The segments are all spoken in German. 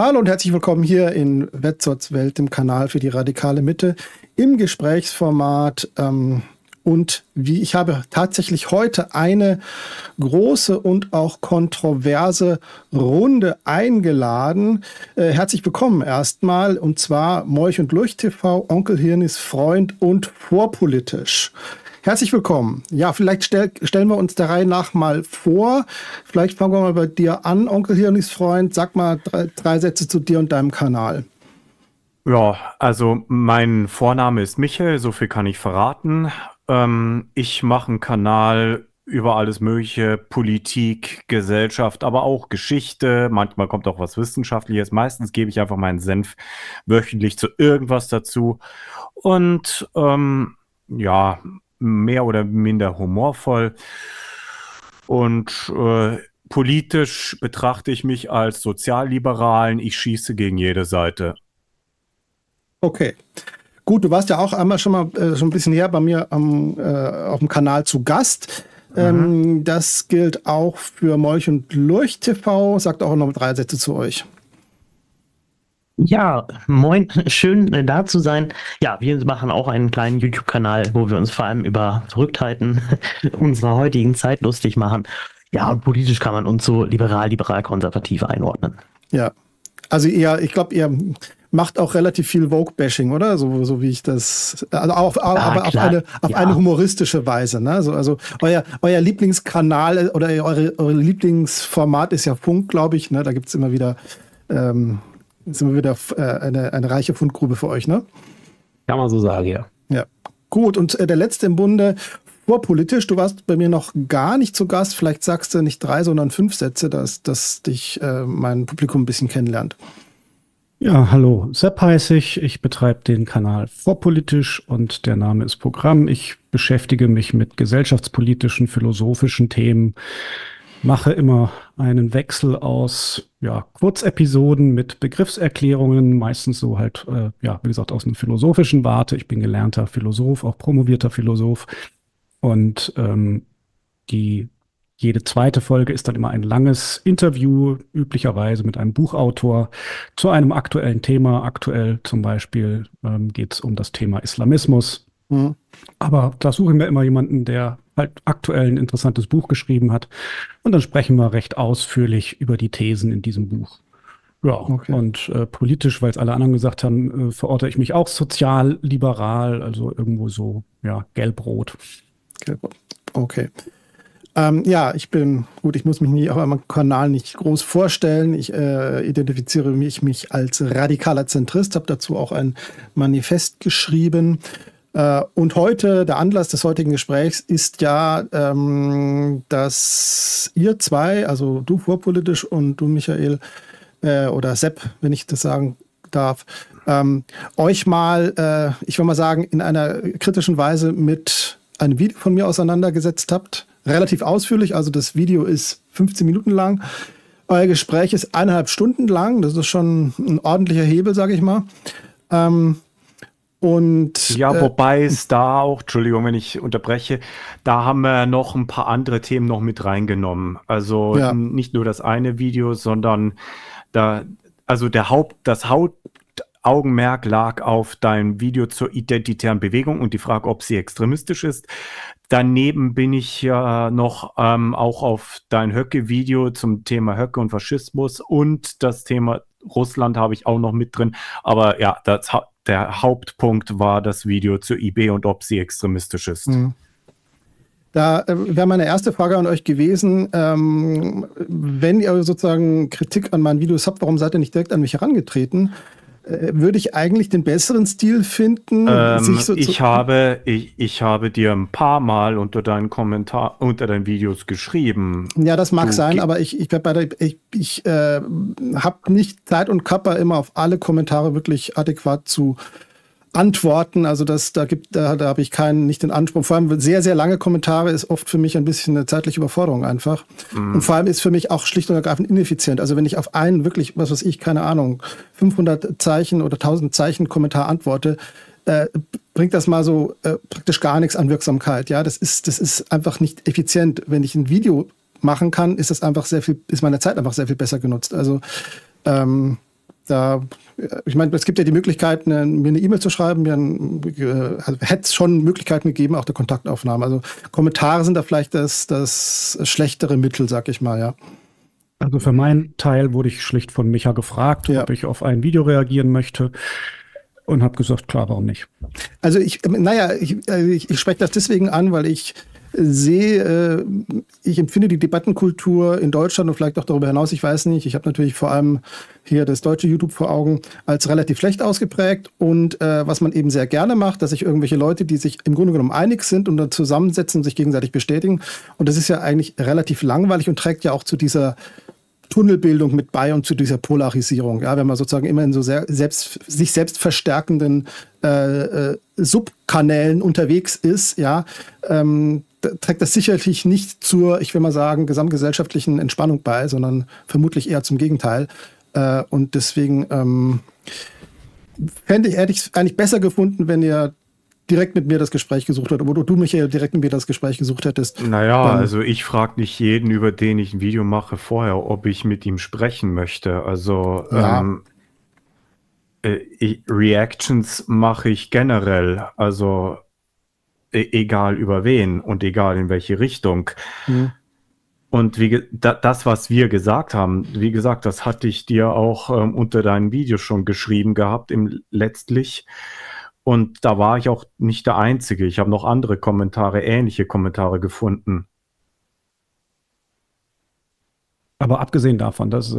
Hallo und herzlich willkommen hier in Wätzolds Welt, dem Kanal für die radikale Mitte, im Gesprächsformat. Und wie ich habe tatsächlich heute eine große und auch kontroverse Runde eingeladen. Herzlich willkommen erstmal, und zwar Molch und Lurch TV, Onkel Hirnies Freund und Vorpolitisch. Herzlich willkommen. Ja, vielleicht stellen wir uns der Reihe nach mal vor. Vielleicht fangen wir mal bei dir an, Onkel Hirnies Freund. Sag mal drei Sätze zu dir und deinem Kanal. Ja, also mein Vorname ist Michael, so viel kann ich verraten. Ich mache einen Kanal über alles Mögliche, Politik, Gesellschaft, aber auch Geschichte. Manchmal kommt auch was Wissenschaftliches. Meistens gebe ich einfach meinen Senf wöchentlich zu irgendwas dazu. Und ja, mehr oder minder humorvoll, und politisch betrachte ich mich als Sozialliberalen. Ich schieße gegen jede Seite. Okay, gut, du warst ja auch einmal schon mal schon ein bisschen her bei mir auf dem Kanal zu Gast. Das gilt auch für Molch und Lurch TV. Sagt auch noch drei Sätze zu euch. Ja, moin, schön da zu sein. Ja, wir machen auch einen kleinen YouTube-Kanal, wo wir uns vor allem über Verrücktheiten unserer heutigen Zeit lustig machen. Ja, und politisch kann man uns so liberal-konservativ einordnen. Ja, also eher, ich glaube, ihr macht auch relativ viel Vogue-Bashing, oder? So wie ich das, also auf eine humoristische Weise, ne? Also euer Lieblingskanal oder eure Lieblingsformat ist ja Funk, glaube ich, ne? Da gibt es immer wieder... sind wir wieder eine reiche Fundgrube für euch, ne? Kann man so sagen, ja. Ja, gut. Und der letzte im Bunde, Vorpolitisch, du warst bei mir noch gar nicht zu Gast. Vielleicht sagst du nicht drei, sondern fünf Sätze, dass dich mein Publikum ein bisschen kennenlernt. Ja, hallo. Sepp heiße ich. Ich betreibe den Kanal Vorpolitisch und der Name ist Programm. Ich beschäftige mich mit gesellschaftspolitischen, philosophischen Themen. Mache immer einen Wechsel aus Kurzepisoden mit Begriffserklärungen, meistens so halt, wie gesagt, aus einer philosophischen Warte. Ich bin gelernter Philosoph, auch promovierter Philosoph. Und jede zweite Folge ist dann immer ein langes Interview, üblicherweise mit einem Buchautor, zu einem aktuellen Thema. Aktuell zum Beispiel geht es um das Thema Islamismus. Mhm. Aber da suchen wir immer jemanden, der halt aktuell ein interessantes Buch geschrieben hat. Und dann sprechen wir recht ausführlich über die Thesen in diesem Buch. Ja, okay. Und politisch, weil es alle anderen gesagt haben, verorte ich mich auch sozial-liberal, also irgendwo so, ja, gelb-rot. Gelb-rot, okay. Ja, ich bin, gut, ich muss mich auf meinem Kanal nicht groß vorstellen. Ich identifiziere mich als radikaler Zentrist, habe dazu auch ein Manifest geschrieben. Und heute, der Anlass des heutigen Gesprächs ist ja, dass ihr zwei, also du Vorpolitisch und du Michael, oder Sepp, wenn ich das sagen darf, euch mal, ich will mal sagen, in einer kritischen Weise mit einem Video von mir auseinandergesetzt habt. Relativ ausführlich, also das Video ist 15 Minuten lang. Euer Gespräch ist 1,5 Stunden lang, das ist schon ein ordentlicher Hebel, sage ich mal. Und, ja, wobei es da auch, Entschuldigung, wenn ich unterbreche, da haben wir noch ein paar andere Themen noch mit reingenommen. Also ja, nicht nur das eine Video, sondern das Hauptaugenmerk lag auf deinem Video zur identitären Bewegung und die Frage, ob sie extremistisch ist. Daneben bin ich ja noch auch auf dein Höcke-Video zum Thema Höcke und Faschismus, und das Thema Russland habe ich auch noch mit drin. Aber ja, das hat... Der Hauptpunkt war das Video zur IB und ob sie extremistisch ist. Da wäre meine erste Frage an euch gewesen, wenn ihr sozusagen Kritik an meinen Videos habt, warum seid ihr nicht direkt an mich herangetreten? Würde ich eigentlich den besseren Stil finden? Ich habe dir ein paar Mal unter deinen Videos geschrieben. Ja, das mag sein, aber ich habe nicht Zeit und Kappa, immer auf alle Kommentare wirklich adäquat zu antworten. Also da habe ich nicht den Anspruch. Vor allem sehr, sehr lange Kommentare ist oft für mich ein bisschen eine zeitliche Überforderung einfach. Mhm. Und vor allem ist für mich auch schlicht und ergreifend ineffizient. Also wenn ich auf einen wirklich, was weiß ich, keine Ahnung, 500 Zeichen oder 1000 Zeichen Kommentar antworte, bringt das mal so praktisch gar nichts an Wirksamkeit. Ja, das ist einfach nicht effizient. Wenn ich ein Video machen kann, ist meine Zeit einfach sehr viel besser genutzt. Also da, ich meine, es gibt ja die Möglichkeit, mir eine E-Mail zu schreiben, also hätte es schon Möglichkeiten gegeben, auch der Kontaktaufnahme. Also Kommentare sind da vielleicht das schlechtere Mittel, sag ich mal, ja. Also für meinen Teil wurde ich schlicht von Micha gefragt, ja, ob ich auf ein Video reagieren möchte. Und habe gesagt, klar, warum nicht? Also ich spreche das deswegen an, weil ich sehe, ich empfinde die Debattenkultur in Deutschland und vielleicht auch darüber hinaus, ich weiß nicht, ich habe natürlich vor allem hier das deutsche YouTube vor Augen, als relativ schlecht ausgeprägt. Und was man eben sehr gerne macht, dass sich irgendwelche Leute, die sich im Grunde genommen einig sind und dann zusammensetzen und sich gegenseitig bestätigen. Und das ist ja eigentlich relativ langweilig und trägt ja auch zu dieser Tunnelbildung mit bei und zu dieser Polarisierung, ja, wenn man sozusagen immer in so sich selbst verstärkenden Subkanälen unterwegs ist, ja, trägt das sicherlich nicht zur, ich will mal sagen, gesamtgesellschaftlichen Entspannung bei, sondern vermutlich eher zum Gegenteil. Und deswegen hätte ich es eigentlich besser gefunden, wenn ihr direkt mit mir das Gespräch gesucht hat, oder du, Michael, direkt mit mir das Gespräch gesucht hättest. Naja, also ich frage nicht jeden, über den ich ein Video mache, vorher, ob ich mit ihm sprechen möchte. Also ja. Reactions mache ich generell, also egal über wen und egal in welche Richtung. Mhm. Und das, was wir gesagt haben, wie gesagt, das hatte ich dir auch unter deinem Video schon geschrieben gehabt, letztlich. Und da war ich auch nicht der Einzige. Ich habe noch andere Kommentare, ähnliche Kommentare gefunden. Aber abgesehen davon, dass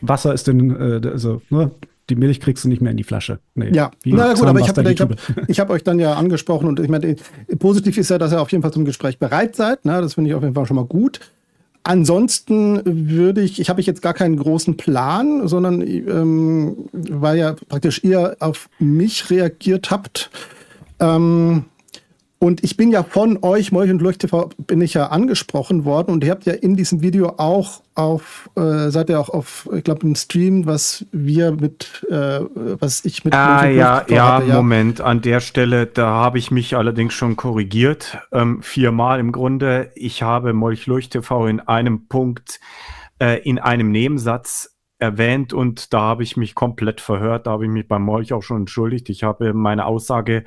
Wasser ist also, ne, die Milch kriegst du nicht mehr in die Flasche. Nee. Ja, na gut, aber ich hab euch dann ja angesprochen und ich meine, positiv ist ja, dass ihr auf jeden Fall zum Gespräch bereit seid. Ne? Das finde ich auf jeden Fall schon mal gut. Ansonsten habe ich jetzt gar keinen großen Plan, sondern weil ja praktisch ihr auf mich reagiert habt. Und ich bin ja von euch, Molch und Lurch TV, bin ich ja angesprochen worden und ihr habt ja in diesem Video auch auf, seid ihr auch auf, ich glaube, im Stream, was ich mit ja, Moment, an der Stelle, da habe ich mich allerdings schon korrigiert, viermal im Grunde. Ich habe Molch Lurch TV in einem Punkt, in einem Nebensatz erwähnt und da habe ich mich komplett verhört, da habe ich mich bei Molch auch schon entschuldigt. Ich habe meine Aussage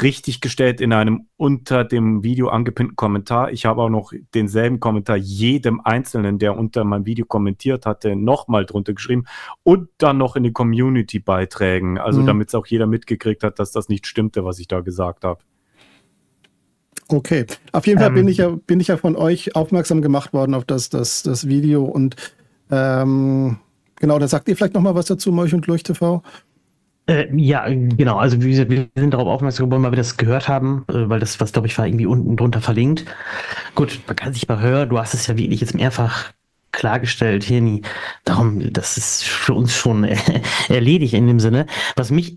richtig gestellt in einem unter dem Video angepinnten Kommentar. Ich habe auch noch denselben Kommentar jedem Einzelnen, der unter meinem Video kommentiert hatte, nochmal drunter geschrieben und dann noch in den Community-Beiträgen. Also damit es auch jeder mitgekriegt hat, dass das nicht stimmte, was ich da gesagt habe. Okay. Auf jeden Fall bin ich ja von euch aufmerksam gemacht worden auf das Video. Und genau, da sagt ihr vielleicht nochmal was dazu, Molch und Lurch TV. Ja, genau. Also wir sind darauf aufmerksam geworden, weil wir das gehört haben, weil das, was glaube ich war, irgendwie unten drunter verlinkt. Gut, man kann sich mal hören, du hast es ja wirklich jetzt mehrfach klargestellt, Hirni. Darum, das ist für uns schon erledigt in dem Sinne. Was mich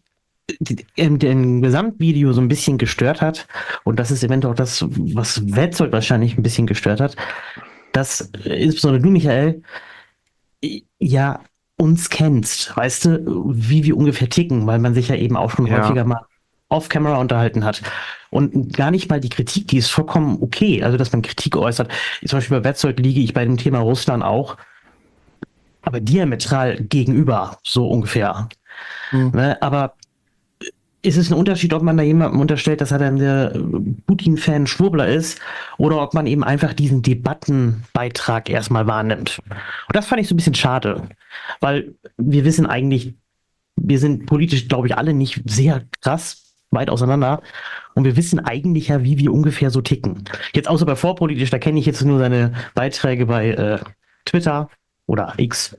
im Gesamtvideo so ein bisschen gestört hat, und das ist eventuell auch das, was Wätzold wahrscheinlich ein bisschen gestört hat, dass insbesondere du, Michael, ja uns kennst, weißt du, wie wir ungefähr ticken, weil man sich ja eben auch schon häufiger mal off-camera unterhalten hat. Und gar nicht mal die Kritik, die ist vollkommen okay, also dass man Kritik äußert. Zum Beispiel bei Wätzold liege ich bei dem Thema Russland auch, aber diametral gegenüber, so ungefähr. Mhm. Ne? Aber ist es ein Unterschied, ob man da jemandem unterstellt, dass er dann der Putin-Fan Schwurbler ist oder ob man eben einfach diesen Debattenbeitrag erstmal wahrnimmt. Und das fand ich so ein bisschen schade, weil wir wissen eigentlich, wir sind politisch, glaube ich, alle nicht sehr krass weit auseinander und wir wissen eigentlich ja, wie wir ungefähr so ticken. Jetzt außer bei Vorpolitisch, da kenne ich jetzt nur seine Beiträge bei Twitter oder X.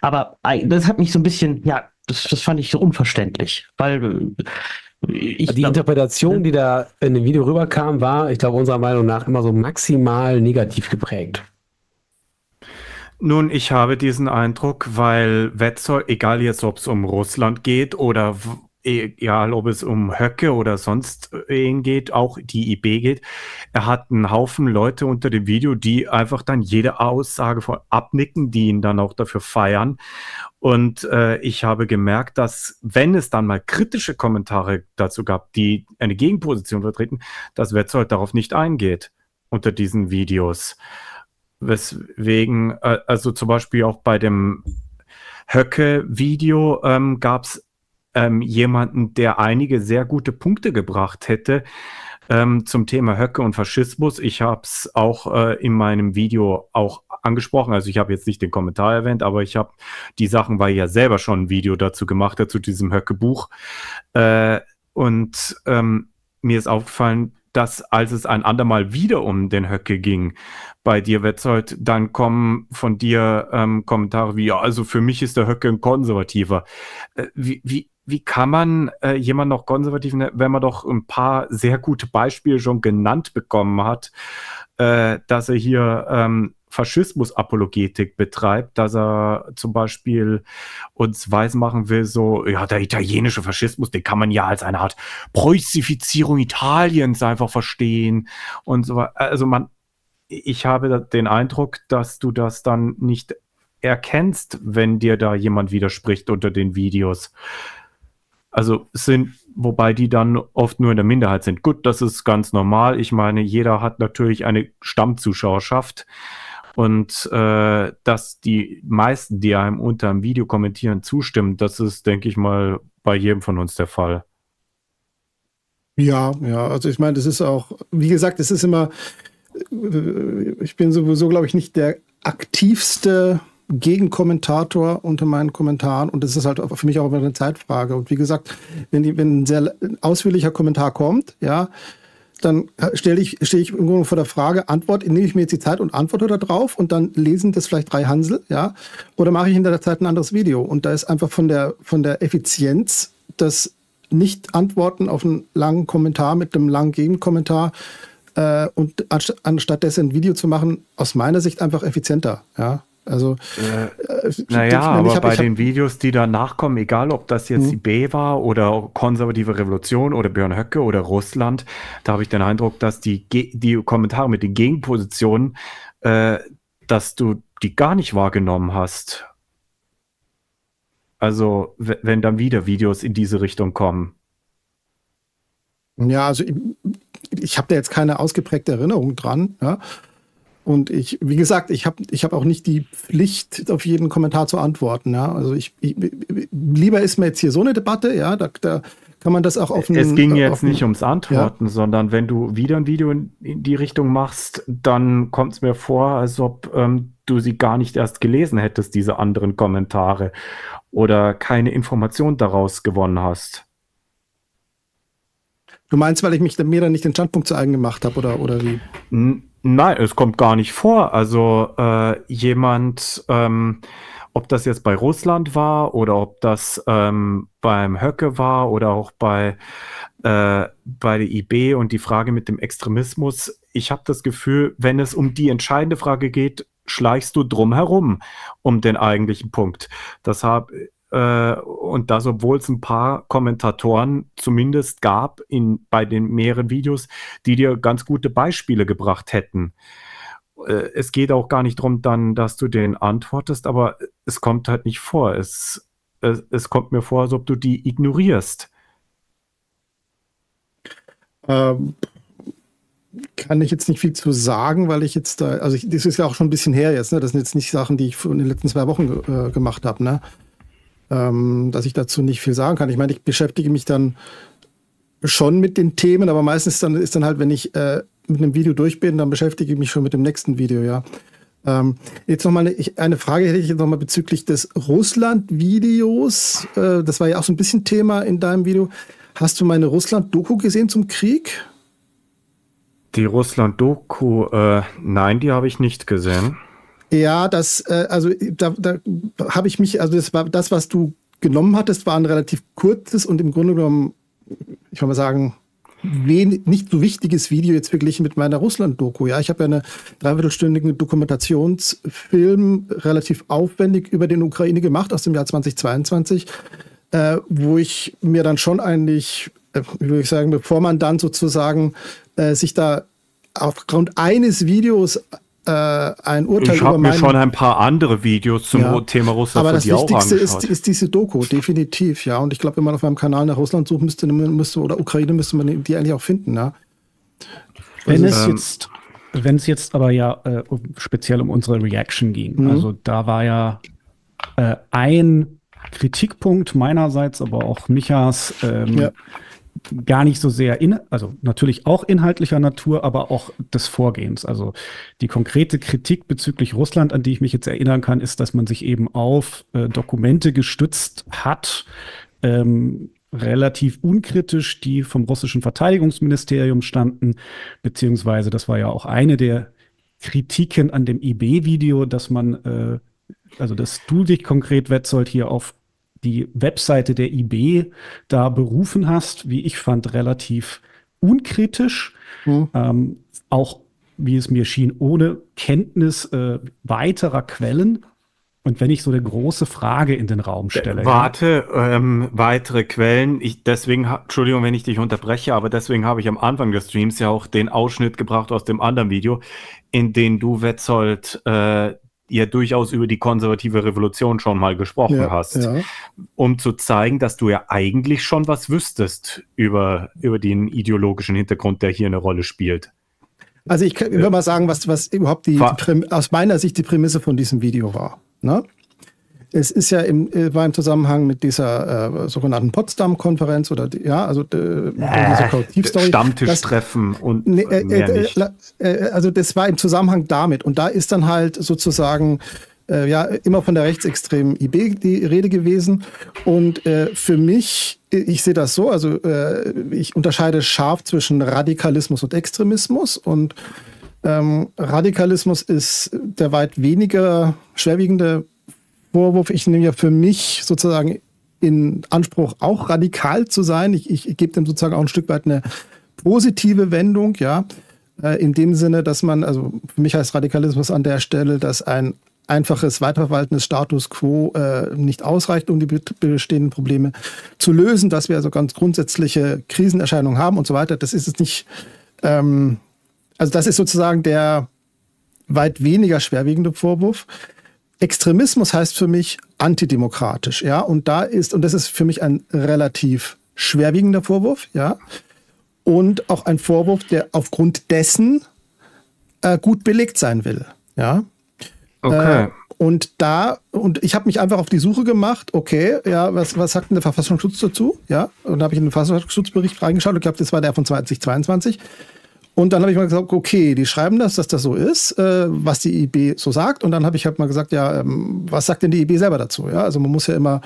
Aber das hat mich so ein bisschen, ja, das fand ich so unverständlich, weil die Interpretation, die da in dem Video rüberkam, war, ich glaube, unserer Meinung nach immer so maximal negativ geprägt. Nun, ich habe diesen Eindruck, weil Wätzold, egal jetzt, ob es um Russland geht oder egal, ob es um Höcke oder sonst wen geht, auch die IB geht, er hat einen Haufen Leute unter dem Video, die einfach dann jede Aussage von abnicken, die ihn dann auch dafür feiern. Und ich habe gemerkt, dass wenn es dann mal kritische Kommentare dazu gab, die eine Gegenposition vertreten, dass Wätzold darauf nicht eingeht unter diesen Videos. Weswegen, also zum Beispiel auch bei dem Höcke-Video gab es jemanden, der einige sehr gute Punkte gebracht hätte zum Thema Höcke und Faschismus. Ich habe es auch in meinem Video auch angesprochen, also ich habe jetzt nicht den Kommentar erwähnt, aber ich habe die Sachen, weil ich ja selber schon ein Video dazu gemacht habe, zu diesem Höcke-Buch. Und mir ist aufgefallen, dass als es ein andermal wieder um den Höcke ging, bei dir, Wätzold, dann kommen von dir Kommentare wie, ja, also für mich ist der Höcke ein Konservativer. Wie kann man jemanden noch konservativ nennen, wenn man doch ein paar sehr gute Beispiele schon genannt bekommen hat, dass er hier Faschismusapologetik betreibt, dass er zum Beispiel uns weismachen will, so, ja, der italienische Faschismus, den kann man ja als eine Art Preußifizierung Italiens einfach verstehen und so weiter. Also ich habe den Eindruck, dass du das dann nicht erkennst, wenn dir da jemand widerspricht unter den Videos. Also wobei die dann oft nur in der Minderheit sind. Gut, das ist ganz normal. Ich meine, jeder hat natürlich eine Stammzuschauerschaft. Und dass die meisten, die einem unter einem Video kommentieren, zustimmen, das ist, denke ich mal, bei jedem von uns der Fall. Ja, also ich meine, das ist auch, wie gesagt, es ist immer, ich bin sowieso, glaube ich, nicht der aktivste Gegenkommentator unter meinen Kommentaren und das ist halt für mich auch immer eine Zeitfrage. Und wie gesagt, wenn ein sehr ausführlicher Kommentar kommt, ja, dann stehe ich im Grunde vor der Frage, nehme ich mir jetzt die Zeit und antworte da drauf und dann lesen das vielleicht drei Hansel, ja, oder mache ich in der Zeit ein anderes Video? Und da ist einfach von der Effizienz das Nicht-Antworten auf einen langen Kommentar mit einem langen Gegenkommentar und anstatt dessen ein Video zu machen, aus meiner Sicht einfach effizienter, ja. Also, naja, aber bei den Videos, die danach kommen, egal ob das jetzt die B war oder Konservative Revolution oder Björn Höcke oder Russland, da habe ich den Eindruck, dass die Kommentare mit den Gegenpositionen, dass du die gar nicht wahrgenommen hast. Also, wenn dann wieder Videos in diese Richtung kommen. Ja, also ich habe da jetzt keine ausgeprägte Erinnerung dran, ja. Und wie gesagt, ich hab auch nicht die Pflicht, auf jeden Kommentar zu antworten. Ja? Also lieber ist mir jetzt hier so eine Debatte, ja, da kann man das auch auf einen, es ging jetzt nicht ums Antworten, ja, sondern wenn du wieder ein Video in die Richtung machst, dann kommt es mir vor, als ob du sie gar nicht erst gelesen hättest, diese anderen Kommentare, oder keine Information daraus gewonnen hast. Du meinst, weil ich mir dann nicht den Standpunkt zu eigen gemacht habe, oder wie? Nein, es kommt gar nicht vor. Also jemand, ob das jetzt bei Russland war oder ob das beim Höcke war oder auch bei der IB und die Frage mit dem Extremismus. Ich habe das Gefühl, wenn es um die entscheidende Frage geht, schleichst du drum herum um den eigentlichen Punkt. Und das, obwohl es ein paar Kommentatoren zumindest gab bei den mehreren Videos, die dir ganz gute Beispiele gebracht hätten. Es geht auch gar nicht darum, dann, dass du denen antwortest, aber es kommt halt nicht vor. Es kommt mir vor, als ob du die ignorierst. Kann ich jetzt nicht viel zu sagen, weil ich jetzt da, also das ist ja auch schon ein bisschen her jetzt, ne? Das sind jetzt nicht Sachen, die ich in den letzten 2 Wochen gemacht habe, ne? Dass ich dazu nicht viel sagen kann. Ich meine, ich beschäftige mich dann schon mit den Themen, aber meistens ist dann halt, wenn ich mit einem Video durch bin, dann beschäftige ich mich schon mit dem nächsten Video, ja. Jetzt nochmal eine Frage hätte ich jetzt nochmal bezüglich des Russland-Videos. Das war ja auch so ein bisschen Thema in deinem Video. Hast du meine Russland-Doku gesehen zum Krieg? Die Russland-Doku, nein, die habe ich nicht gesehen. Ja, da habe ich mich, also das war das, was du genommen hattest, war ein relativ kurzes und im Grunde genommen, ich will mal sagen, nicht so wichtiges Video jetzt verglichen mit meiner Russland-Doku. Ja, ich habe ja eine 3/4-stündige Dokumentationsfilm relativ aufwendig über den Ukraine gemacht aus dem Jahr 2022, wo ich mir dann schon eigentlich, würde ich sagen, bevor man dann sozusagen sich da aufgrund eines Videos ein Urteil über meinen... Ich habe mir schon ein paar andere Videos zum Thema Russland angeschaut. Aber das Wichtigste ist diese Doku, definitiv, ja. Und ich glaube, wenn man auf meinem Kanal nach Russland sucht, oder Ukraine, müsste man die eigentlich auch finden, ja. Wenn es jetzt aber ja speziell um unsere Reaction ging, also da war ja ein Kritikpunkt meinerseits, aber auch Michas, gar nicht so sehr, also natürlich auch inhaltlicher Natur, aber auch des Vorgehens. Also die konkrete Kritik bezüglich Russland, an die ich mich jetzt erinnern kann, ist, dass man sich eben auf Dokumente gestützt hat, relativ unkritisch, die vom russischen Verteidigungsministerium standen, beziehungsweise das war ja auch eine der Kritiken an dem IB-Video, dass man, also dass du dich konkret, Wätzold, hier auf die Webseite der IB da berufen hast, wie ich fand, relativ unkritisch, auch, wie es mir schien, ohne Kenntnis weiterer Quellen. Und wenn ich so eine große Frage in den Raum stelle. Warte, weitere Quellen. Deswegen, Entschuldigung, wenn ich dich unterbreche, aber deswegen habe ich am Anfang des Streams ja auch den Ausschnitt gebracht aus dem anderen Video, in dem du, Wätzold, ja durchaus über die konservative Revolution schon mal gesprochen hast, um zu zeigen, dass du ja eigentlich schon was wüsstest über den ideologischen Hintergrund, der hier eine Rolle spielt. Also ich würde mal sagen, was überhaupt aus meiner Sicht die Prämisse von diesem Video war. Ne? Es ist ja im Zusammenhang mit dieser sogenannten Potsdam-Konferenz oder dieser Korrektivstory. Stammtischtreffen und also das war im Zusammenhang damit. Und da ist dann halt sozusagen immer von der rechtsextremen IB die Rede gewesen. Und für mich, ich sehe das so, also ich unterscheide scharf zwischen Radikalismus und Extremismus. Und Radikalismus ist der weit weniger schwerwiegende Vorwurf. Ich nehme ja für mich sozusagen in Anspruch, auch radikal zu sein. Ich gebe dem sozusagen auch ein Stück weit eine positive Wendung, ja. In dem Sinne, dass man, also für mich heißt Radikalismus an der Stelle, dass ein einfaches Weiterverwalten des Status quo nicht ausreicht, um die bestehenden Probleme zu lösen, dass wir also ganz grundsätzliche Krisenerscheinungen haben und so weiter. Das ist es nicht, also das ist sozusagen der weit weniger schwerwiegende Vorwurf. Extremismus heißt für mich antidemokratisch, ja, und das ist für mich ein relativ schwerwiegender Vorwurf, ja, und auch ein Vorwurf, der aufgrund dessen gut belegt sein will, ja. Okay. Und ich habe mich einfach auf die Suche gemacht, okay, ja, was sagt denn der Verfassungsschutz dazu, ja, und da habe ich in den Verfassungsschutzbericht reingeschaut, ich glaube, das war der von 2022. Und dann habe ich mal gesagt, okay, die schreiben das, dass das so ist, was die IB so sagt. Und dann habe ich halt mal gesagt, ja, was sagt denn die IB selber dazu? Ja, also man muss ja immer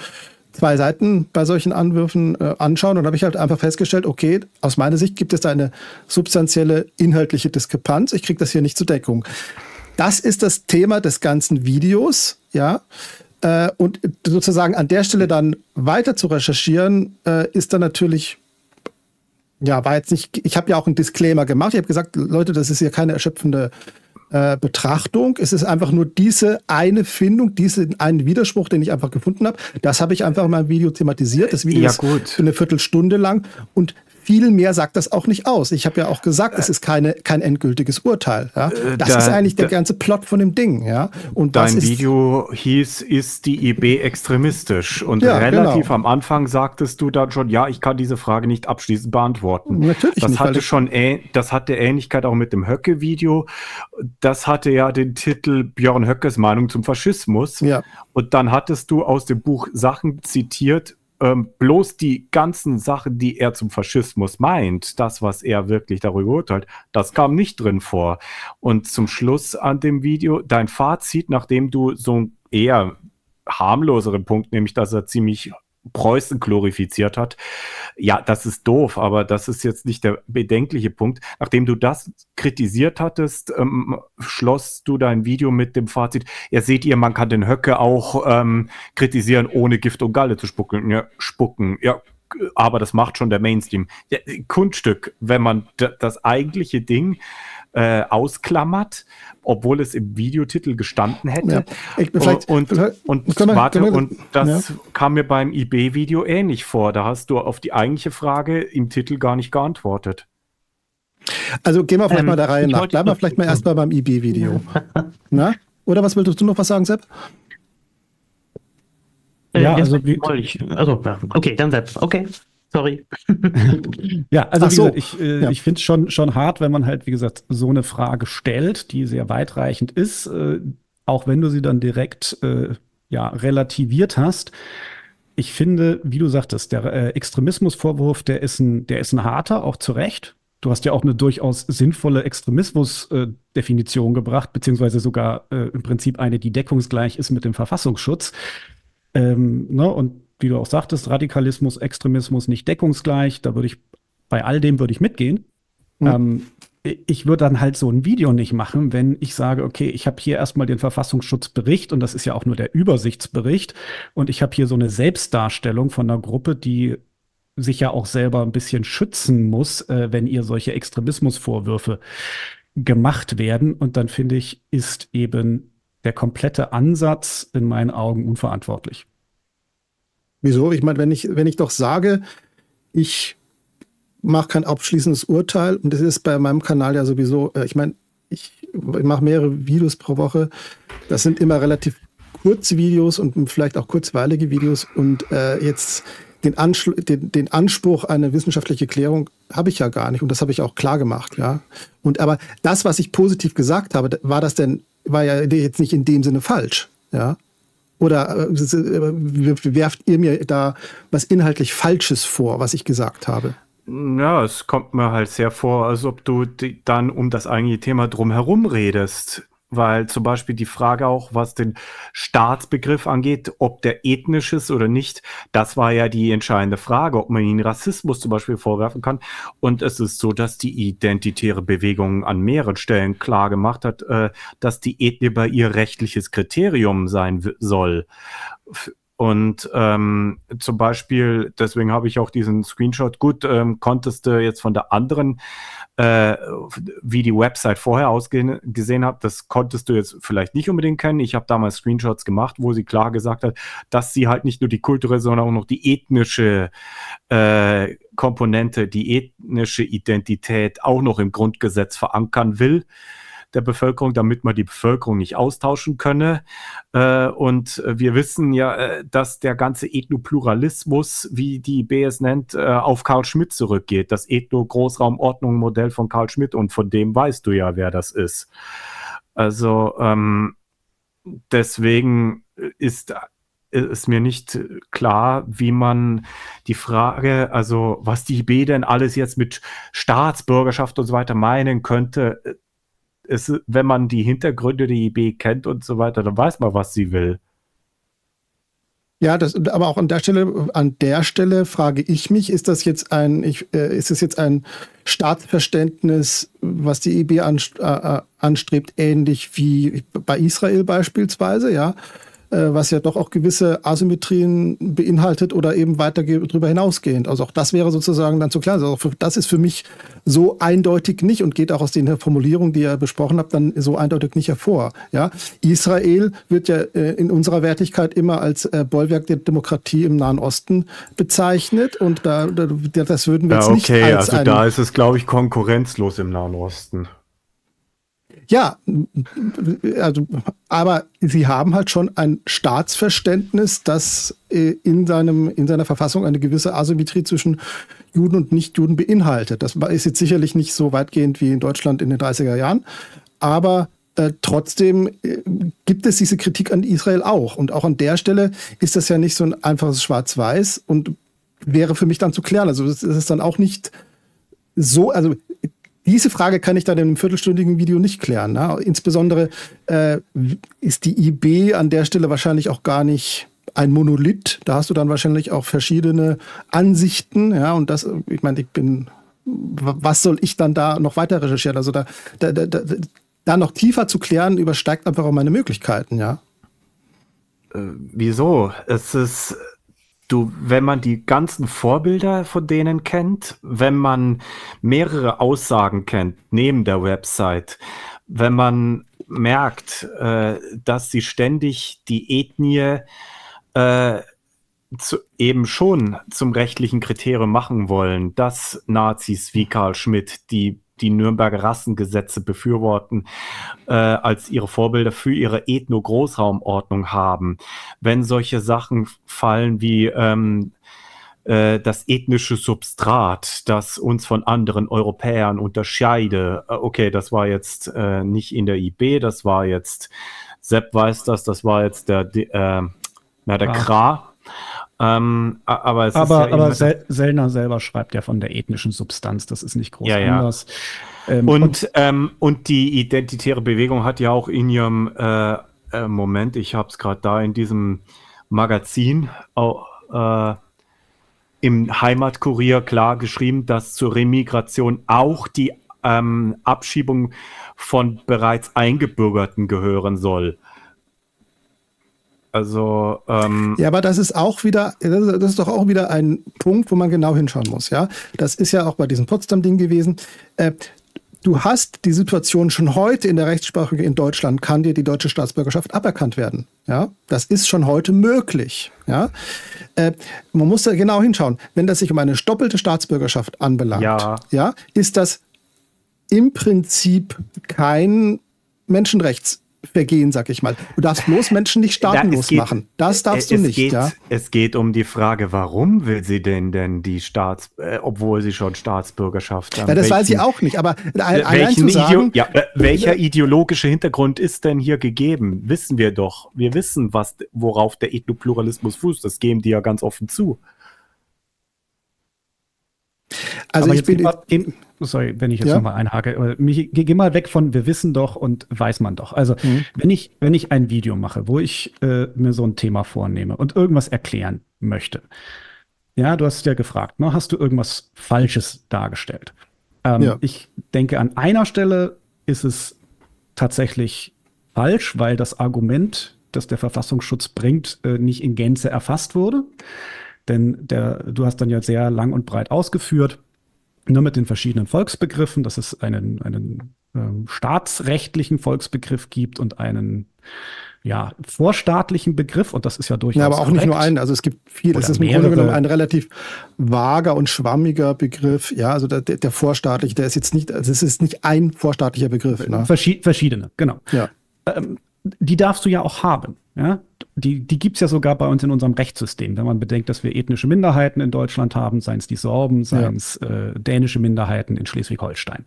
zwei Seiten bei solchen Anwürfen anschauen. Und da habe ich halt einfach festgestellt, okay, aus meiner Sicht gibt es da eine substanzielle inhaltliche Diskrepanz. Ich kriege das hier nicht zur Deckung. Das ist das Thema des ganzen Videos, ja. Und sozusagen an der Stelle dann weiter zu recherchieren, ist dann natürlich... Ja, war jetzt nicht, ich habe ja auch einen Disclaimer gemacht. Ich habe gesagt, Leute, das ist hier keine erschöpfende Betrachtung. Es ist einfach nur diese eine Findung, diesen einen Widerspruch, den ich einfach gefunden habe. Das habe ich einfach in meinem Video thematisiert. Das Video ist eine Viertelstunde lang und viel mehr sagt das auch nicht aus. Ich habe ja auch gesagt, es ist kein endgültiges Urteil. Ja? Das ist eigentlich der ganze Plot von dem Ding. Ja? Und dein Video hieß, ist die IB extremistisch? Und ja, relativ am Anfang sagtest du dann schon, ja, ich kann diese Frage nicht abschließend beantworten. Natürlich das nicht, hatte schon, das hatte Ähnlichkeit auch mit dem Höcke-Video. Das hatte ja den Titel Björn Höckes Meinung zum Faschismus. Ja. Und dann hattest du aus dem Buch Sachen zitiert, bloß die ganzen Sachen, die er zum Faschismus meint, das, was er wirklich darüber urteilt, das kam nicht drin vor. Und zum Schluss an dem Video, dein Fazit, nachdem du so einen eher harmloseren Punkt, nämlich dass er ziemlich Preußen glorifiziert hat, ja, das ist doof, aber das ist jetzt nicht der bedenkliche Punkt. Nachdem du das kritisiert hattest, schlossst du dein Video mit dem Fazit, ja, seht ihr, man kann den Höcke auch kritisieren, ohne Gift und Galle zu spucken. Ja, aber das macht schon der Mainstream. Ja, Kunststück, wenn man das eigentliche Ding ausklammert, obwohl es im Videotitel gestanden hätte. Ja. Das kam mir beim IB-Video ähnlich vor. Da hast du auf die eigentliche Frage im Titel gar nicht geantwortet. Also gehen wir vielleicht mal der Reihe nach. Bleiben wir vielleicht mal erstmal beim IB-Video. Oder was willst du noch was sagen, Sepp? Ja, okay, dann Sepp. Okay. Sorry. Ja, also wie gesagt, ich finde es schon hart, wenn man halt, wie gesagt, so eine Frage stellt, die sehr weitreichend ist, auch wenn du sie dann direkt ja, relativiert hast. Ich finde, wie du sagtest, der Extremismusvorwurf, der ist ein harter, auch zu Recht. Du hast ja auch eine durchaus sinnvolle Extremismus-Definition gebracht, beziehungsweise sogar im Prinzip eine, die deckungsgleich ist mit dem Verfassungsschutz. Ne? Und wie du auch sagtest, Radikalismus, Extremismus nicht deckungsgleich. Da würde ich, bei all dem würde ich mitgehen. Ich würde dann halt so ein Video nicht machen, wenn ich sage, okay, ich habe hier erstmal den Verfassungsschutzbericht und das ist ja auch nur der Übersichtsbericht und ich habe hier so eine Selbstdarstellung von einer Gruppe, die sich ja auch selber ein bisschen schützen muss, wenn ihr solche Extremismusvorwürfe gemacht werden, und dann finde ich, ist eben der komplette Ansatz in meinen Augen unverantwortlich. Wieso? Ich meine, wenn ich doch sage, ich mache kein abschließendes Urteil, und das ist bei meinem Kanal ja sowieso, ich meine, ich mache mehrere Videos pro Woche, das sind immer relativ kurze Videos und vielleicht auch kurzweilige Videos, und jetzt den Anspruch an eine wissenschaftliche Klärung habe ich ja gar nicht, und das habe ich auch klar gemacht, ja. Und aber das, was ich positiv gesagt habe, war ja jetzt nicht in dem Sinne falsch, ja. Oder werft ihr mir da was inhaltlich Falsches vor, was ich gesagt habe? Ja, es kommt mir halt sehr vor, als ob du dann um das eigentliche Thema drumherum redest, weil zum Beispiel die Frage auch, was den Staatsbegriff angeht, ob der ethnisch ist oder nicht, das war ja die entscheidende Frage, ob man ihnen Rassismus zum Beispiel vorwerfen kann. Und es ist so, dass die Identitäre Bewegung an mehreren Stellen klar gemacht hat, dass die Ethnie bei ihr rechtliches Kriterium sein soll. Und zum Beispiel, deswegen habe ich auch diesen Screenshot, gut, konntest du jetzt von der anderen, wie die Website vorher ausgesehen hat, das konntest du jetzt vielleicht nicht unbedingt kennen. Ich habe damals Screenshots gemacht, wo sie klar gesagt hat, dass sie halt nicht nur die kulturelle, sondern auch noch die ethnische Komponente, die ethnische Identität auch noch im Grundgesetz verankern will der Bevölkerung, damit man die Bevölkerung nicht austauschen könne. Und wir wissen ja, dass der ganze Ethnopluralismus, wie die IB es nennt, auf Carl Schmitt zurückgeht. Das Ethno-Großraumordnung-Modell von Carl Schmitt, und von dem weißt du ja, wer das ist. Also deswegen ist mir nicht klar, wie man die Frage, also was die IB denn alles jetzt mit Staatsbürgerschaft und so weiter meinen könnte. Wenn man die Hintergründe der IB kennt und so weiter, dann weiß man, was sie will. Ja, aber auch an der Stelle frage ich mich, ist das jetzt ein Staatsverständnis, was die IB anstrebt, ähnlich wie bei Israel beispielsweise, ja, was ja doch auch gewisse Asymmetrien beinhaltet oder eben weiter darüber hinausgehend. Also auch das wäre sozusagen dann zu klar. Also das ist für mich so eindeutig nicht und geht auch aus den Formulierungen, die ihr besprochen habt, dann so eindeutig nicht hervor. Ja? Israel wird ja in unserer Wertigkeit immer als Bollwerk der Demokratie im Nahen Osten bezeichnet, und das würden wir jetzt nicht als also da ist es, glaube ich, konkurrenzlos im Nahen Osten. Ja, also, aber sie haben halt schon ein Staatsverständnis, das in seiner Verfassung eine gewisse Asymmetrie zwischen Juden und Nichtjuden beinhaltet. Das ist jetzt sicherlich nicht so weitgehend wie in Deutschland in den 30er Jahren, aber trotzdem gibt es diese Kritik an Israel auch. Und auch an der Stelle ist das ja nicht so ein einfaches Schwarz-Weiß und wäre für mich dann zu klären. Also das ist dann auch nicht so, also diese Frage kann ich dann in einem viertelstündigen Video nicht klären. Ne? Insbesondere ist die IB an der Stelle wahrscheinlich auch gar nicht ein Monolith. Da hast du dann wahrscheinlich auch verschiedene Ansichten. Ja, und das, ich meine, was soll ich dann da noch weiter recherchieren? Also da noch tiefer zu klären, übersteigt einfach auch meine Möglichkeiten, ja. Wieso? Es ist. Wenn man die ganzen Vorbilder von denen kennt, wenn man mehrere Aussagen kennt neben der Website, wenn man merkt, dass sie ständig die Ethnie eben schon zum rechtlichen Kriterium machen wollen, dass Nazis wie Carl Schmitt, die Nürnberger Rassengesetze befürworten, als ihre Vorbilder für ihre Ethno-Großraumordnung haben. Wenn solche Sachen fallen wie das ethnische Substrat, das uns von anderen Europäern unterscheide. Okay, das war jetzt nicht in der IB, das war jetzt, Sepp weiß das, das war jetzt der Na, der Kra. Aber es aber, ist ja aber Sellner selber schreibt ja von der ethnischen Substanz, das ist nicht groß anders. Und die Identitäre Bewegung hat ja auch in ihrem, Moment, ich habe es gerade da, in diesem Magazin im Heimatkurier klar geschrieben, dass zur Remigration auch die Abschiebung von bereits Eingebürgerten gehören soll. Also, ja, aber das ist auch wieder, das ist doch auch wieder ein Punkt, wo man genau hinschauen muss, ja. Das ist ja auch bei diesem Potsdam-Ding gewesen. Du hast die Situation schon heute in der Rechtssprache in Deutschland, kann dir die deutsche Staatsbürgerschaft aberkannt werden, ja. Das ist schon heute möglich, ja. Man muss da genau hinschauen. Wenn das sich um eine doppelte Staatsbürgerschaft anbelangt, ja, ist das im Prinzip kein Menschenrechtsvergehen, sag ich mal. Du darfst bloß Menschen nicht staatenlos machen. Das darfst du nicht. Es geht um die Frage, warum will sie denn die obwohl sie schon Staatsbürgerschaft haben? Ja, das weiß ich auch nicht, aber allein zu sagen, welcher ideologische Hintergrund ist denn hier gegeben? Wissen wir doch. Wir wissen, worauf der Ethnopluralismus fußt. Das geben die ja ganz offen zu. Also aber ich bin sorry, wenn ich jetzt nochmal einhake. Geh mal weg von wir wissen doch und weiß man doch. Also wenn ich ein Video mache, wo ich mir so ein Thema vornehme und irgendwas erklären möchte. Ja, du hast ja gefragt, ne? Hast du irgendwas Falsches dargestellt? Ich denke, an einer Stelle ist es tatsächlich falsch, weil das Argument, das der Verfassungsschutz bringt, nicht in Gänze erfasst wurde. Denn du hast dann ja sehr lang und breit ausgeführt, nur mit den verschiedenen Volksbegriffen, dass es einen staatsrechtlichen Volksbegriff gibt und einen vorstaatlichen Begriff, und das ist ja durchaus aber auch korrekt. Nicht nur einen, also es gibt viele, es ist im Grunde genommen ein relativ vager und schwammiger Begriff, ja, also der vorstaatliche, der ist jetzt nicht, also es ist nicht ein vorstaatlicher Begriff. Ne? Verschiedene, genau. Ja. Die darfst du ja auch haben, ja. Die gibt es ja sogar bei uns in unserem Rechtssystem, wenn man bedenkt, dass wir ethnische Minderheiten in Deutschland haben, seien es die Sorben, seien es dänische Minderheiten in Schleswig-Holstein.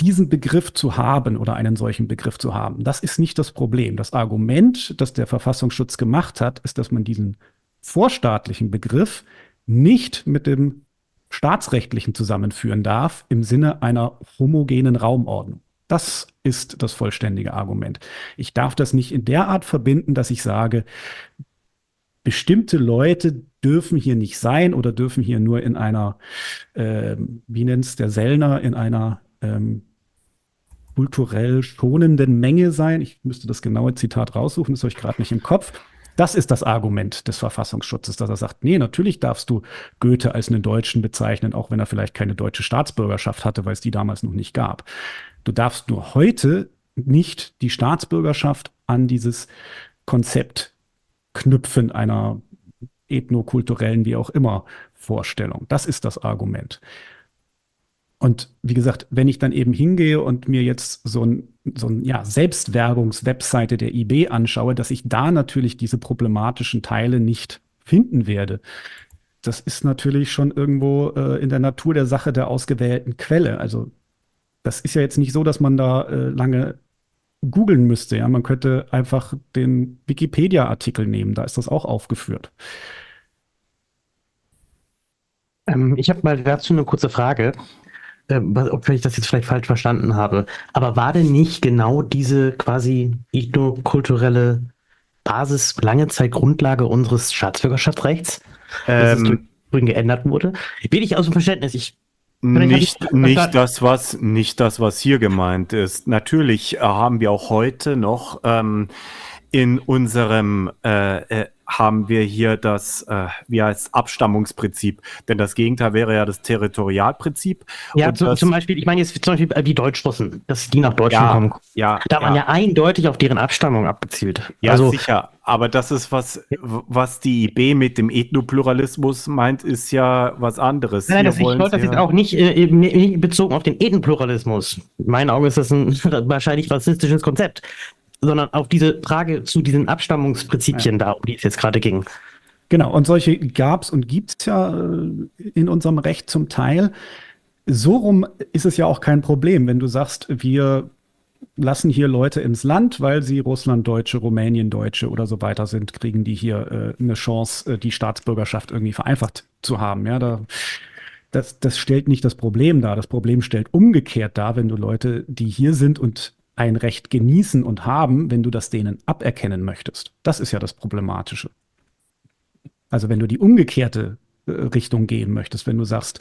Diesen Begriff zu haben oder einen solchen Begriff zu haben, das ist nicht das Problem. Das Argument, das der Verfassungsschutz gemacht hat, ist, dass man diesen vorstaatlichen Begriff nicht mit dem staatsrechtlichen zusammenführen darf im Sinne einer homogenen Raumordnung. Das ist das vollständige Argument. Ich darf das nicht in der Art verbinden, dass ich sage, bestimmte Leute dürfen hier nicht sein oder dürfen hier nur in einer, wie nennt es der Sellner, in einer kulturell schonenden Menge sein. Ich müsste das genaue Zitat raussuchen, das habe ich gerade nicht im Kopf. Das ist das Argument des Verfassungsschutzes, dass er sagt, nee, natürlich darfst du Goethe als einen Deutschen bezeichnen, auch wenn er vielleicht keine deutsche Staatsbürgerschaft hatte, weil es die damals noch nicht gab. Du darfst nur heute nicht die Staatsbürgerschaft an dieses Konzept knüpfen einer ethnokulturellen, wie auch immer, Vorstellung. Das ist das Argument. Und wie gesagt, wenn ich dann eben hingehe und mir jetzt so ein Selbstwerbungs-Webseite der IB anschaue, dass ich da natürlich diese problematischen Teile nicht finden werde. Das ist natürlich schon irgendwo in der Natur der Sache der ausgewählten Quelle. Also das ist ja jetzt nicht so, dass man da lange googeln müsste. Ja? Man könnte einfach den Wikipedia-Artikel nehmen, da ist das auch aufgeführt. Ich habe mal dazu eine kurze Frage. Ob ich das jetzt vielleicht falsch verstanden habe, aber war denn nicht genau diese quasi ethnokulturelle Basis lange Zeit Grundlage unseres Staatsbürgerschaftsrechts, das übrigens geändert wurde? Wenig aus dem Verständnis. Nicht das, was hier gemeint ist. Natürlich haben wir auch heute noch in unserem haben wir hier das Abstammungsprinzip. Denn das Gegenteil wäre ja das Territorialprinzip. Ja, und zum Beispiel, ich meine jetzt zum Beispiel die Deutschrussen, dass die nach Deutschland kommen. Ja, da man ja eindeutig auf deren Abstammung abgezielt. Ja, also, sicher. Aber das ist was die IB mit dem Ethnopluralismus meint, ist ja was anderes. Nein, ich wollte das jetzt auch nicht bezogen auf den Ethnopluralismus. In meinen Augen ist das ein wahrscheinlich rassistisches Konzept. Sondern auf diese Frage zu diesen Abstammungsprinzipien da, um die es jetzt gerade ging. Genau, und solche gab es und gibt es ja in unserem Recht zum Teil. So rum ist es ja auch kein Problem, wenn du sagst, wir lassen hier Leute ins Land, weil sie Russlanddeutsche, Rumäniendeutsche oder so weiter sind, kriegen die hier eine Chance, die Staatsbürgerschaft irgendwie vereinfacht zu haben. Ja, das stellt nicht das Problem dar. Das Problem stellt umgekehrt dar, wenn du Leute, die hier sind und ein Recht genießen und haben, wenn du das denen aberkennen möchtest. Das ist ja das Problematische. Also wenn du die umgekehrte Richtung gehen möchtest, wenn du sagst,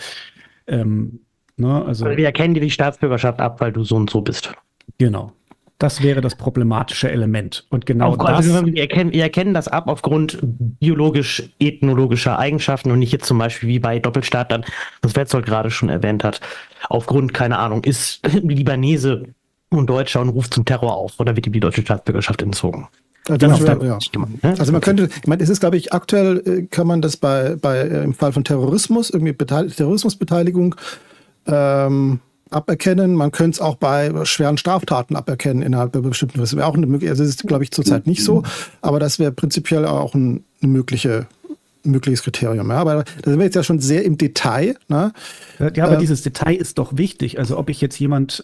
also wir erkennen dir die Staatsbürgerschaft ab, weil du so und so bist. Genau. Das wäre das problematische Element. Und genau das... Also wir erkennen das ab aufgrund biologisch-ethnologischer Eigenschaften und nicht jetzt zum Beispiel wie bei Doppelstaatlern, was Wätzold gerade schon erwähnt hat, aufgrund, keine Ahnung, ist Libanese und Deutscher und ruft zum Terror auf oder wird ihm die deutsche Staatsbürgerschaft entzogen. Also man könnte, ich meine, es ist, glaube ich, aktuell kann man das im Fall von Terrorismus, irgendwie Terrorismusbeteiligung aberkennen. Man könnte es auch bei schweren Straftaten aberkennen innerhalb der bestimmten, das wäre auch eine Möglichkeit. Also das ist, glaube ich, zurzeit nicht so, aber das wäre prinzipiell auch ein mögliches Kriterium. Ja, aber da sind wir jetzt ja schon sehr im Detail. Ne? Ja, aber dieses Detail ist doch wichtig. Also ob ich jetzt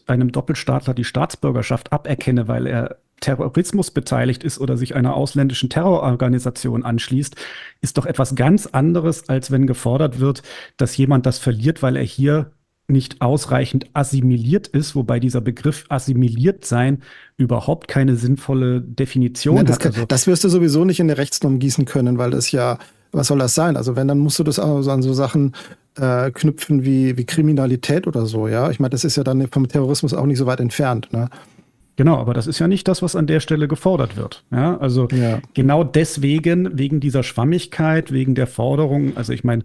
einem Doppelstaatler die Staatsbürgerschaft aberkenne, weil er Terrorismus beteiligt ist oder sich einer ausländischen Terrororganisation anschließt, ist doch etwas ganz anderes, als wenn gefordert wird, dass jemand das verliert, weil er hier nicht ausreichend assimiliert ist, wobei dieser Begriff assimiliert sein überhaupt keine sinnvolle Definition hat. Das wirst du sowieso nicht in eine Rechtsnorm gießen können, weil das ja, was soll das sein? Also wenn, dann musst du das auch an so Sachen knüpfen wie Kriminalität oder so, ja? Ich meine, das ist ja dann vom Terrorismus auch nicht so weit entfernt, ne? Genau, aber das ist ja nicht das, was an der Stelle gefordert wird. Ja, also genau deswegen, wegen dieser Schwammigkeit, wegen der Forderung, also ich meine,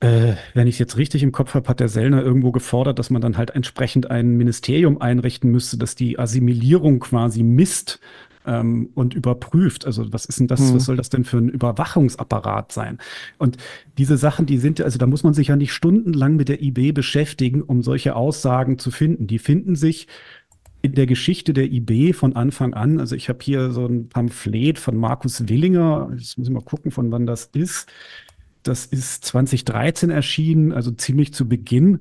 wenn ich es jetzt richtig im Kopf habe, hat der Sellner irgendwo gefordert, dass man dann halt entsprechend ein Ministerium einrichten müsste, das die Assimilierung quasi misst und überprüft. Also was ist denn das, was soll das denn für ein Überwachungsapparat sein? Und diese Sachen, also da muss man sich ja nicht stundenlang mit der IB beschäftigen, um solche Aussagen zu finden. Die finden sich in der Geschichte der IB von Anfang an. Also ich habe hier so ein Pamphlet von Markus Willinger. Jetzt muss ich mal gucken, von wann das ist. Das ist 2013 erschienen, also ziemlich zu Beginn,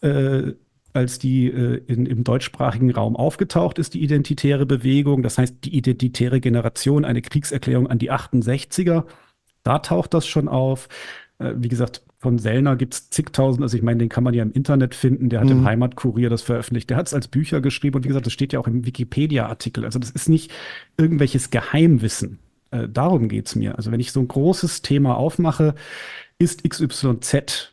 als die im deutschsprachigen Raum aufgetaucht ist, die Identitäre Bewegung. Das heißt, die Identitäre Generation, eine Kriegserklärung an die 68er. Da taucht das schon auf. Wie gesagt, von Sellner gibt es zigtausend, also ich meine, den kann man ja im Internet finden, der hat im Heimatkurier das veröffentlicht, der hat es als Bücher geschrieben und wie gesagt, das steht ja auch im Wikipedia-Artikel, also das ist nicht irgendwelches Geheimwissen, darum geht es mir. Also wenn ich so ein großes Thema aufmache, ist XYZ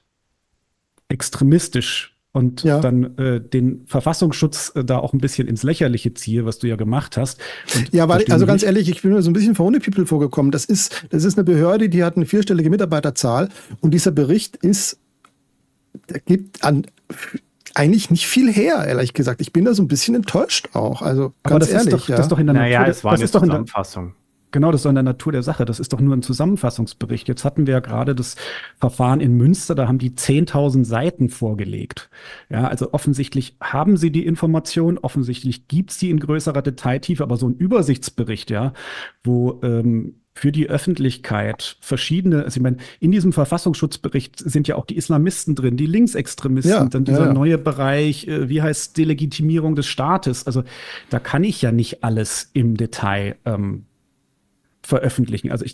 extremistisch und dann den Verfassungsschutz da auch ein bisschen ins Lächerliche ziehe, was du ja gemacht hast. Und ja, weil, also ganz ehrlich, ich bin mir so ein bisschen von Honey People vorgekommen. Das ist eine Behörde, die hat eine vierstellige Mitarbeiterzahl und dieser Bericht gibt eigentlich nicht viel her, ehrlich gesagt. Ich bin da so ein bisschen enttäuscht auch. Also ganz ehrlich. Das ist doch in der Natur. Das war eine Zusammenfassung. Genau, das ist doch in der Natur der Sache. Das ist doch nur ein Zusammenfassungsbericht. Jetzt hatten wir ja gerade das Verfahren in Münster, da haben die 10.000 Seiten vorgelegt. Ja, also offensichtlich haben sie die Information, offensichtlich gibt es die in größerer Detailtiefe, aber so ein Übersichtsbericht, ja, wo für die Öffentlichkeit verschiedene, also ich meine, in diesem Verfassungsschutzbericht sind ja auch die Islamisten drin, die Linksextremisten, dann dieser neue Bereich, wie heißt Delegitimierung des Staates. Also da kann ich ja nicht alles im Detail veröffentlichen. Also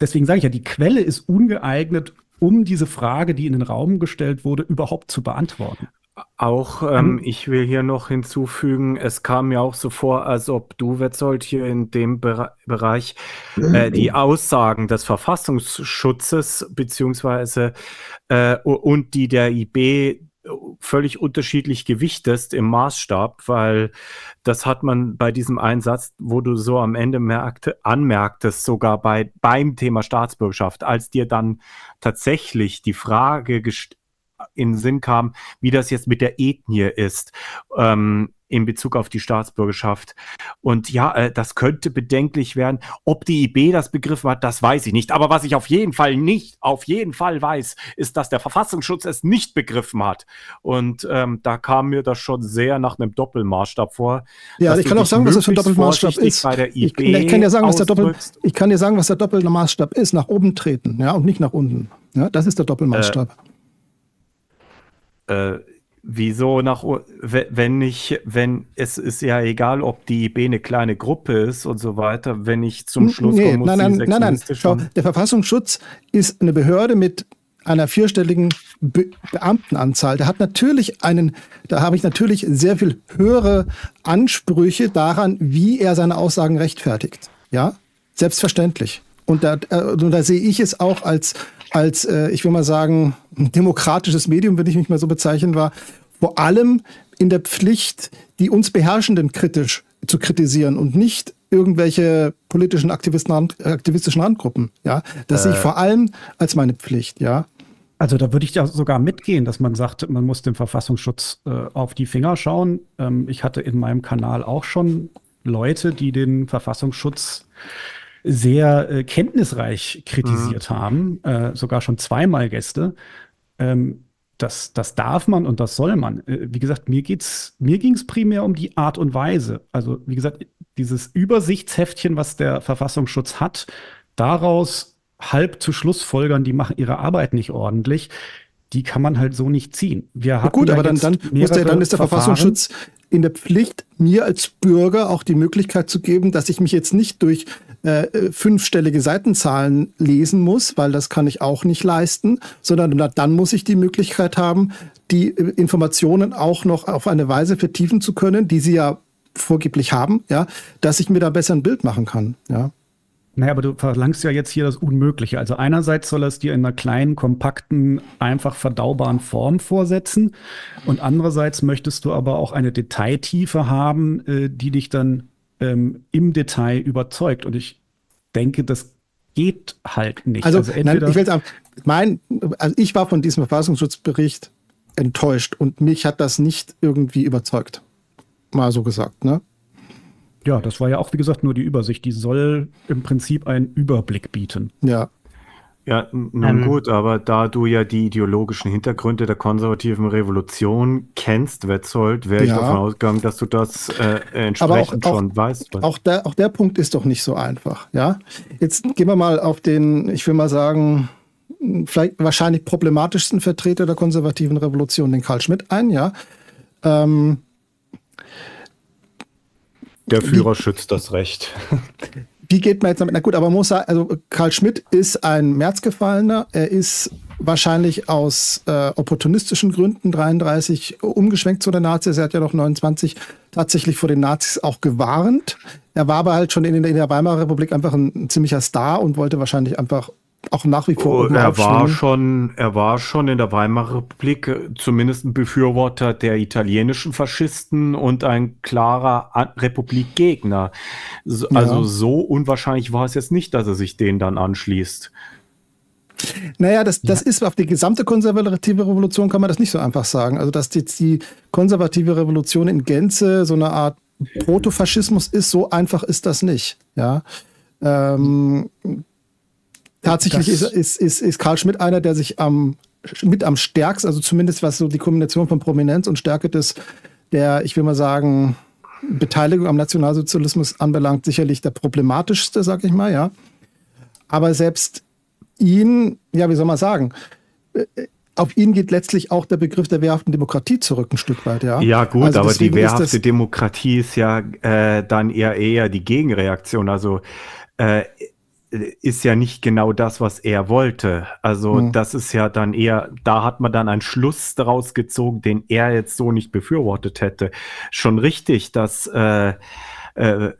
deswegen sage ich ja, die Quelle ist ungeeignet, um diese Frage, die in den Raum gestellt wurde, überhaupt zu beantworten. Auch ich will hier noch hinzufügen, es kam mir auch so vor, als ob du, Wätzold, hier in dem Bereich die Aussagen des Verfassungsschutzes beziehungsweise und die der IB völlig unterschiedlich gewichtest im Maßstab, weil das hat man bei diesem Einsatz, wo du so am Ende anmerktest, sogar beim Thema Staatsbürgerschaft, als dir dann tatsächlich die Frage in den Sinn kam, wie das jetzt mit der Ethnie ist, in Bezug auf die Staatsbürgerschaft. Und ja, das könnte bedenklich werden. Ob die IB das begriffen hat, das weiß ich nicht. Aber was ich auf jeden Fall weiß, ist, dass der Verfassungsschutz es nicht begriffen hat. Und da kam mir das schon sehr nach einem Doppelmaßstab vor. Ja, ich kann auch sagen, was das für ein Doppelmaßstab ist. Bei der IB ich kann dir sagen, was der Doppelmaßstab ist. Nach oben treten, ja, und nicht nach unten. Ja, das ist der Doppelmaßstab. Wieso nach, wenn es ist ja egal, ob die IB eine kleine Gruppe ist und so weiter, wenn ich zum Schluss komme, muss nein. Schau, der Verfassungsschutz ist eine Behörde mit einer vierstelligen Beamtenanzahl. Der hat natürlich einen, da habe ich natürlich sehr viel höhere Ansprüche daran, wie er seine Aussagen rechtfertigt. Ja, selbstverständlich. Und da sehe ich es auch als ich will mal sagen, ein demokratisches Medium, wenn ich mich mal so bezeichnen war, vor allem in der Pflicht, die uns Beherrschenden kritisch zu kritisieren und nicht irgendwelche politischen aktivistischen Randgruppen. Ja, das sehe ich vor allem als meine Pflicht, ja. Also da würde ich ja sogar mitgehen, dass man sagt, man muss dem Verfassungsschutz auf die Finger schauen. Ich hatte in meinem Kanal auch schon Leute, die den Verfassungsschutz sehr kenntnisreich kritisiert haben, sogar schon zweimal Gäste. Das darf man und das soll man. Wie gesagt, mir ging es primär um die Art und Weise. Also wie gesagt, dieses Übersichtsheftchen, was der Verfassungsschutz hat, daraus halb zu Schlussfolgern, die machen ihre Arbeit nicht ordentlich, die kann man halt so nicht ziehen. Wir hatten gut, aber dann ist der Verfassungsschutz in der Pflicht, mir als Bürger auch die Möglichkeit zu geben, dass ich mich jetzt nicht durch fünfstellige Seitenzahlen lesen muss, weil das kann ich auch nicht leisten, sondern dann muss ich die Möglichkeit haben, die Informationen auch noch auf eine Weise vertiefen zu können, die sie ja vorgeblich haben, ja, dass ich mir da besser ein Bild machen kann, ja. Naja, aber du verlangst ja jetzt hier das Unmögliche. Also einerseits soll er es dir in einer kleinen, kompakten, einfach verdaubaren Form vorsetzen und andererseits möchtest du aber auch eine Detailtiefe haben, die dich dann im Detail überzeugt. Und ich denke, das geht halt nicht. Also entweder nein, ich will sagen, ich war von diesem Verfassungsschutzbericht enttäuscht und mich hat das nicht irgendwie überzeugt. Mal so gesagt, ne? Ja, das war ja auch, wie gesagt, nur die Übersicht. Die soll im Prinzip einen Überblick bieten. Ja. Ja, nun gut, aber da du ja die ideologischen Hintergründe der konservativen Revolution kennst, Wätzold, wäre ich davon ausgegangen, dass du das entsprechend auch, schon weißt. Auch der Punkt ist doch nicht so einfach, ja? Jetzt gehen wir mal auf den, ich will mal sagen, wahrscheinlich problematischsten Vertreter der konservativen Revolution, den Carl Schmitt, ein, ja? Der Führer schützt das Recht. Wie geht man jetzt damit? Na gut, aber man muss sagen, also Carl Schmitt ist ein Märzgefallener. Er ist wahrscheinlich aus opportunistischen Gründen 33 umgeschwenkt zu den Nazis. Er hat ja noch 29 tatsächlich vor den Nazis auch gewarnt. Er war aber halt schon in der Weimarer Republik einfach ein ziemlicher Star und wollte wahrscheinlich einfach auch nach wie vor er war schon in der Weimarer Republik zumindest ein Befürworter der italienischen Faschisten und ein klarer Republikgegner. Also so unwahrscheinlich war es jetzt nicht, dass er sich denen dann anschließt. Naja, das ist auf die gesamte konservative Revolution kann man das nicht so einfach sagen. Also dass jetzt die konservative Revolution in Gänze so eine Art Protofaschismus ist, so einfach ist das nicht. Ja. Tatsächlich ist Carl Schmitt einer, der sich am stärksten, also zumindest was so die Kombination von Prominenz und Stärke der, ich will mal sagen, Beteiligung am Nationalsozialismus anbelangt, sicherlich der problematischste, sag ich mal, ja. Aber selbst ihn, ja, wie soll man sagen, auf ihn geht letztlich auch der Begriff der wehrhaften Demokratie zurück ein Stück weit, ja. Ja gut, also aber die wehrhafte Demokratie ist ja dann eher die Gegenreaktion, also ist ja nicht genau das, was er wollte. Also das ist ja dann eher, da hat man dann einen Schluss daraus gezogen, den er jetzt so nicht befürwortet hätte. Schon richtig, dass Carl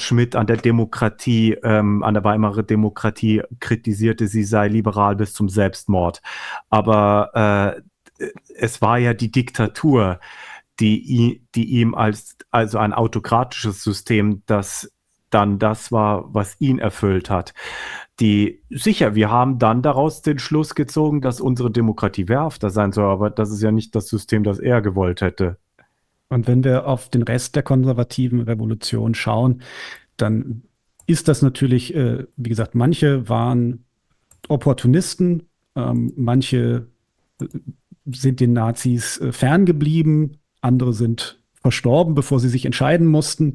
Schmitt an der Demokratie, an der Weimarer Demokratie kritisierte, sie sei liberal bis zum Selbstmord. Aber es war ja die Diktatur, die ihm also ein autokratisches System, das dann das war, was ihn erfüllt hat. Wir haben dann daraus den Schluss gezogen, dass unsere Demokratie wehrhafter sein soll, aber das ist ja nicht das System, das er gewollt hätte. Und wenn wir auf den Rest der konservativen Revolution schauen, dann ist das natürlich, wie gesagt, manche waren Opportunisten, manche sind den Nazis ferngeblieben, andere sind verstorben, bevor sie sich entscheiden mussten.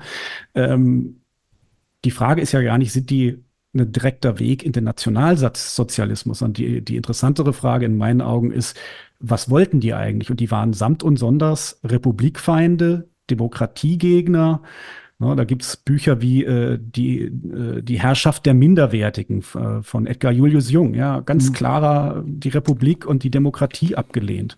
Die Frage ist ja gar nicht, sind die ein direkter Weg in den Nationalsozialismus. Und die interessantere Frage in meinen Augen ist, was wollten die eigentlich? Und die waren samt und sonders Republikfeinde, Demokratiegegner. Ja, da gibt es Bücher wie die Herrschaft der Minderwertigen von Edgar Julius Jung. Ja, ganz klarer die Republik und die Demokratie abgelehnt.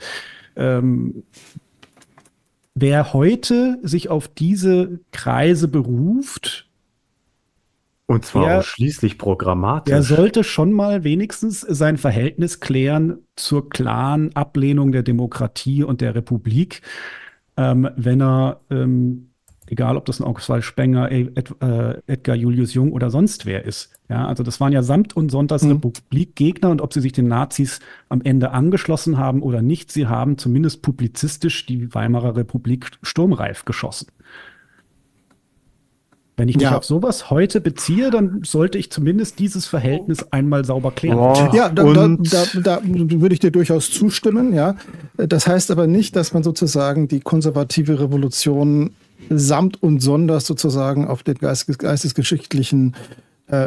Wer heute sich auf diese Kreise beruft, und zwar ausschließlich programmatisch, der sollte schon mal wenigstens sein Verhältnis klären zur klaren Ablehnung der Demokratie und der Republik, wenn er egal, ob das ein Oswald Spenger, Edgar Julius Jung oder sonst wer ist. Ja, also das waren ja samt und sonders Republikgegner, und ob sie sich den Nazis am Ende angeschlossen haben oder nicht, sie haben zumindest publizistisch die Weimarer Republik sturmreif geschossen. Wenn ich mich auf sowas heute beziehe, dann sollte ich zumindest dieses Verhältnis einmal sauber klären. Ja, da würde ich dir durchaus zustimmen. Ja, das heißt aber nicht, dass man sozusagen die konservative Revolution samt und sonders sozusagen auf den geistesgeschichtlichen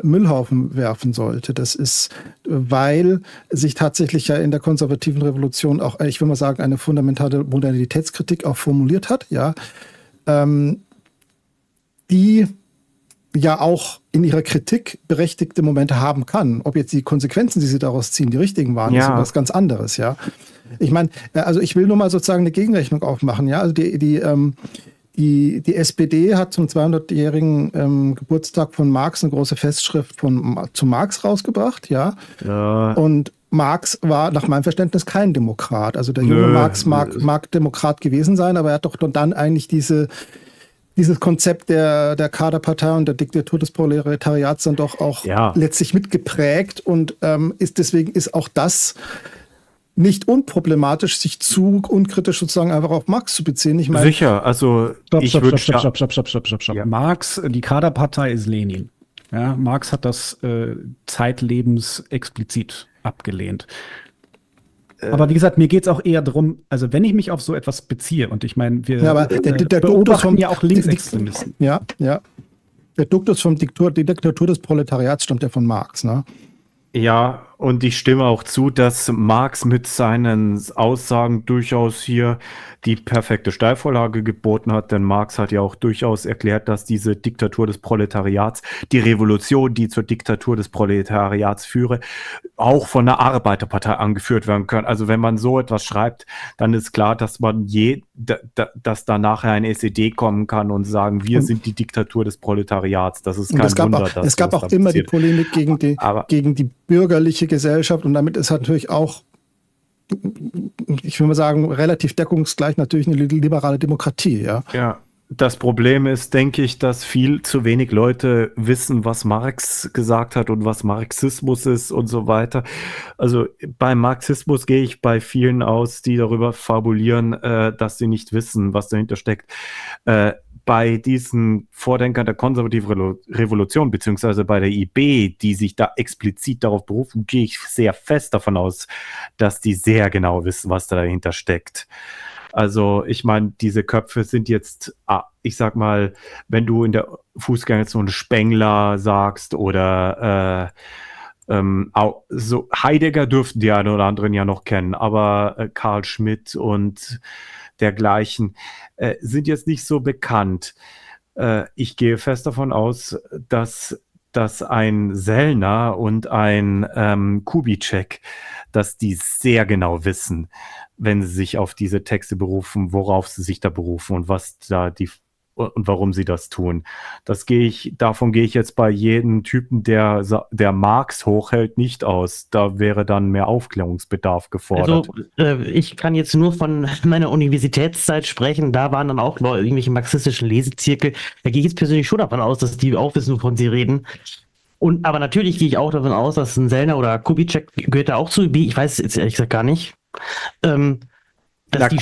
Müllhaufen werfen sollte. Das ist, weil sich tatsächlich ja in der konservativen Revolution auch, ich will mal sagen, eine fundamentale Modernitätskritik auch formuliert hat, ja, die ja auch in ihrer Kritik berechtigte Momente haben kann. Ob jetzt die Konsequenzen, die sie daraus ziehen, die richtigen waren, ist was ganz anderes, ja. Ich meine, also ich will nur mal sozusagen eine Gegenrechnung aufmachen, ja. Also die SPD hat zum 200-jährigen Geburtstag von Marx eine große Festschrift zu Marx rausgebracht, ja? Ja. Und Marx war nach meinem Verständnis kein Demokrat. Also der junge Marx mag Demokrat gewesen sein, aber er hat doch dann eigentlich dieses Konzept der Kaderpartei und der Diktatur des Proletariats dann doch auch letztlich mitgeprägt. Und deswegen ist auch das nicht unproblematisch, sich zu unkritisch sozusagen einfach auf Marx zu beziehen. Ich meine, sicher, also stopp. Marx, die Kaderpartei ist Lenin. Ja, Marx hat das zeitlebens explizit abgelehnt. Aber wie gesagt, mir geht es auch eher darum, also wenn ich mich auf so etwas beziehe, und ich meine, wir beobachten ja auch Linksextremisten. Ja. Der Duktus von Diktatur des Proletariats stammt ja von Marx, ne? Ja, und ich stimme auch zu, dass Marx mit seinen Aussagen durchaus hier die perfekte Steilvorlage geboten hat, denn Marx hat ja auch durchaus erklärt, dass diese Diktatur des Proletariats, die Revolution, die zur Diktatur des Proletariats führe, auch von der Arbeiterpartei angeführt werden kann. Also wenn man so etwas schreibt, dann ist klar, dass da nachher ein SED kommen kann und sagen, wir sind die Diktatur des Proletariats. Das ist kein Wunder. Es gab auch immer die Polemik gegen die bürgerliche Gesellschaft, und damit ist natürlich auch, ich will mal sagen, relativ deckungsgleich natürlich eine liberale Demokratie. Ja. Das Problem ist, denke ich, dass viel zu wenig Leute wissen, was Marx gesagt hat und was Marxismus ist und so weiter. Also beim Marxismus gehe ich bei vielen aus, die darüber fabulieren, dass sie nicht wissen, was dahinter steckt. Bei diesen Vordenkern der konservativen Revolution, beziehungsweise bei der IB, die sich da explizit darauf berufen, gehe ich sehr fest davon aus, dass die sehr genau wissen, was da dahinter steckt. Also ich meine, diese Köpfe sind jetzt, ich sag mal, wenn du in der Fußgängerzone Spengler sagst oder so Heidegger dürften die einen oder anderen ja noch kennen, aber Carl Schmitt und dergleichen sind jetzt nicht so bekannt. Ich gehe fest davon aus, dass ein Sellner und ein Kubitschek, dass die sehr genau wissen, wenn sie sich auf diese Texte berufen, worauf sie sich da berufen und warum sie das tun. Davon gehe ich jetzt bei jedem Typen, der Marx hochhält, nicht aus. Da wäre dann mehr Aufklärungsbedarf gefordert. Also, ich kann jetzt nur von meiner Universitätszeit sprechen. Da waren dann auch irgendwelche marxistischen Lesezirkel. Da gehe ich jetzt persönlich schon davon aus, dass die auch wissen, wovon sie reden. Aber natürlich gehe ich auch davon aus, dass ein Sellner oder Kubitschek gehört da auch zu. Ich weiß es jetzt ehrlich gesagt gar nicht.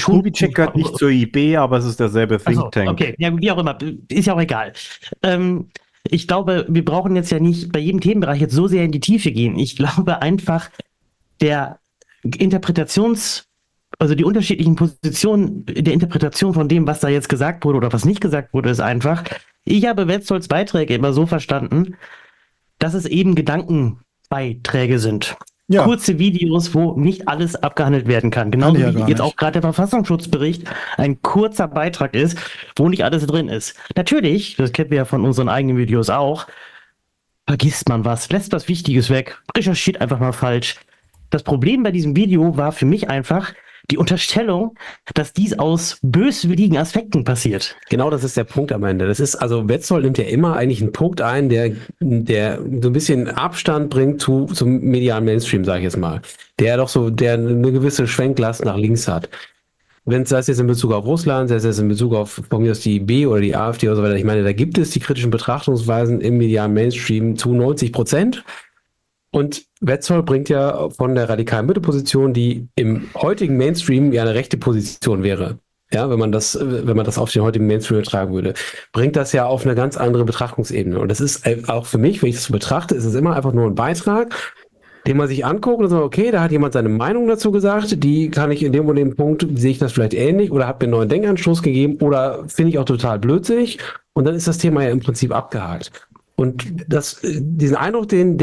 Kubitschek gehört nicht zur IB, aber es ist derselbe Think Tank. Okay, ja, wie auch immer, ist ja auch egal. Ich glaube, wir brauchen jetzt ja nicht bei jedem Themenbereich jetzt so sehr in die Tiefe gehen. Ich glaube einfach, die unterschiedlichen Positionen der Interpretation von dem, was da jetzt gesagt wurde oder was nicht gesagt wurde, ist einfach. Ich habe Wätzolds Beiträge immer so verstanden, dass es eben Gedankenbeiträge sind. Ja. Kurze Videos, wo nicht alles abgehandelt werden kann. Genauso wie jetzt auch gerade der Verfassungsschutzbericht ein kurzer Beitrag ist, wo nicht alles drin ist. Natürlich, das kennen wir ja von unseren eigenen Videos auch, vergisst man was, lässt was Wichtiges weg, recherchiert einfach mal falsch. Das Problem bei diesem Video war für mich einfach die Unterstellung, dass dies aus böswilligen Aspekten passiert. Genau, das ist der Punkt am Ende. Das ist, also Wätzold nimmt ja immer eigentlich einen Punkt ein, der so ein bisschen Abstand bringt zum medialen Mainstream, sage ich jetzt mal. Der eine gewisse Schwenklast nach links hat. Wenn sei es jetzt in Bezug auf Russland, sei es jetzt in Bezug auf von mir aus die IB oder die AfD oder so weiter. Ich meine, da gibt es die kritischen Betrachtungsweisen im medialen Mainstream zu 90%. Und Wätzold bringt ja von der radikalen Mitteposition, die im heutigen Mainstream ja eine rechte Position wäre, ja, wenn man das auf den heutigen Mainstream übertragen würde, bringt das ja auf eine ganz andere Betrachtungsebene. Und das ist auch für mich, wenn ich das so betrachte, ist es immer einfach nur ein Beitrag, den man sich anguckt und sagt, okay, da hat jemand seine Meinung dazu gesagt, die kann ich in dem und dem Punkt, sehe ich das vielleicht ähnlich oder hat mir einen neuen Denkanstoß gegeben oder finde ich auch total blödsinnig. Und dann ist das Thema ja im Prinzip abgehakt. Und diesen Eindruck, den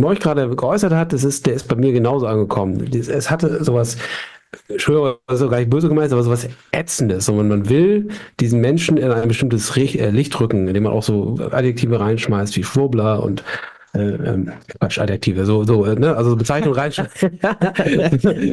Molch gerade geäußert hat, der ist bei mir genauso angekommen. Es hatte sowas, Entschuldigung, das ist gar nicht böse gemeint, aber sowas Ätzendes. Und man will diesen Menschen in ein bestimmtes Licht rücken, indem man auch so Adjektive reinschmeißt wie Schwurbler und Quatsch, Adjektive, ne? Also Bezeichnung reinschmeißt.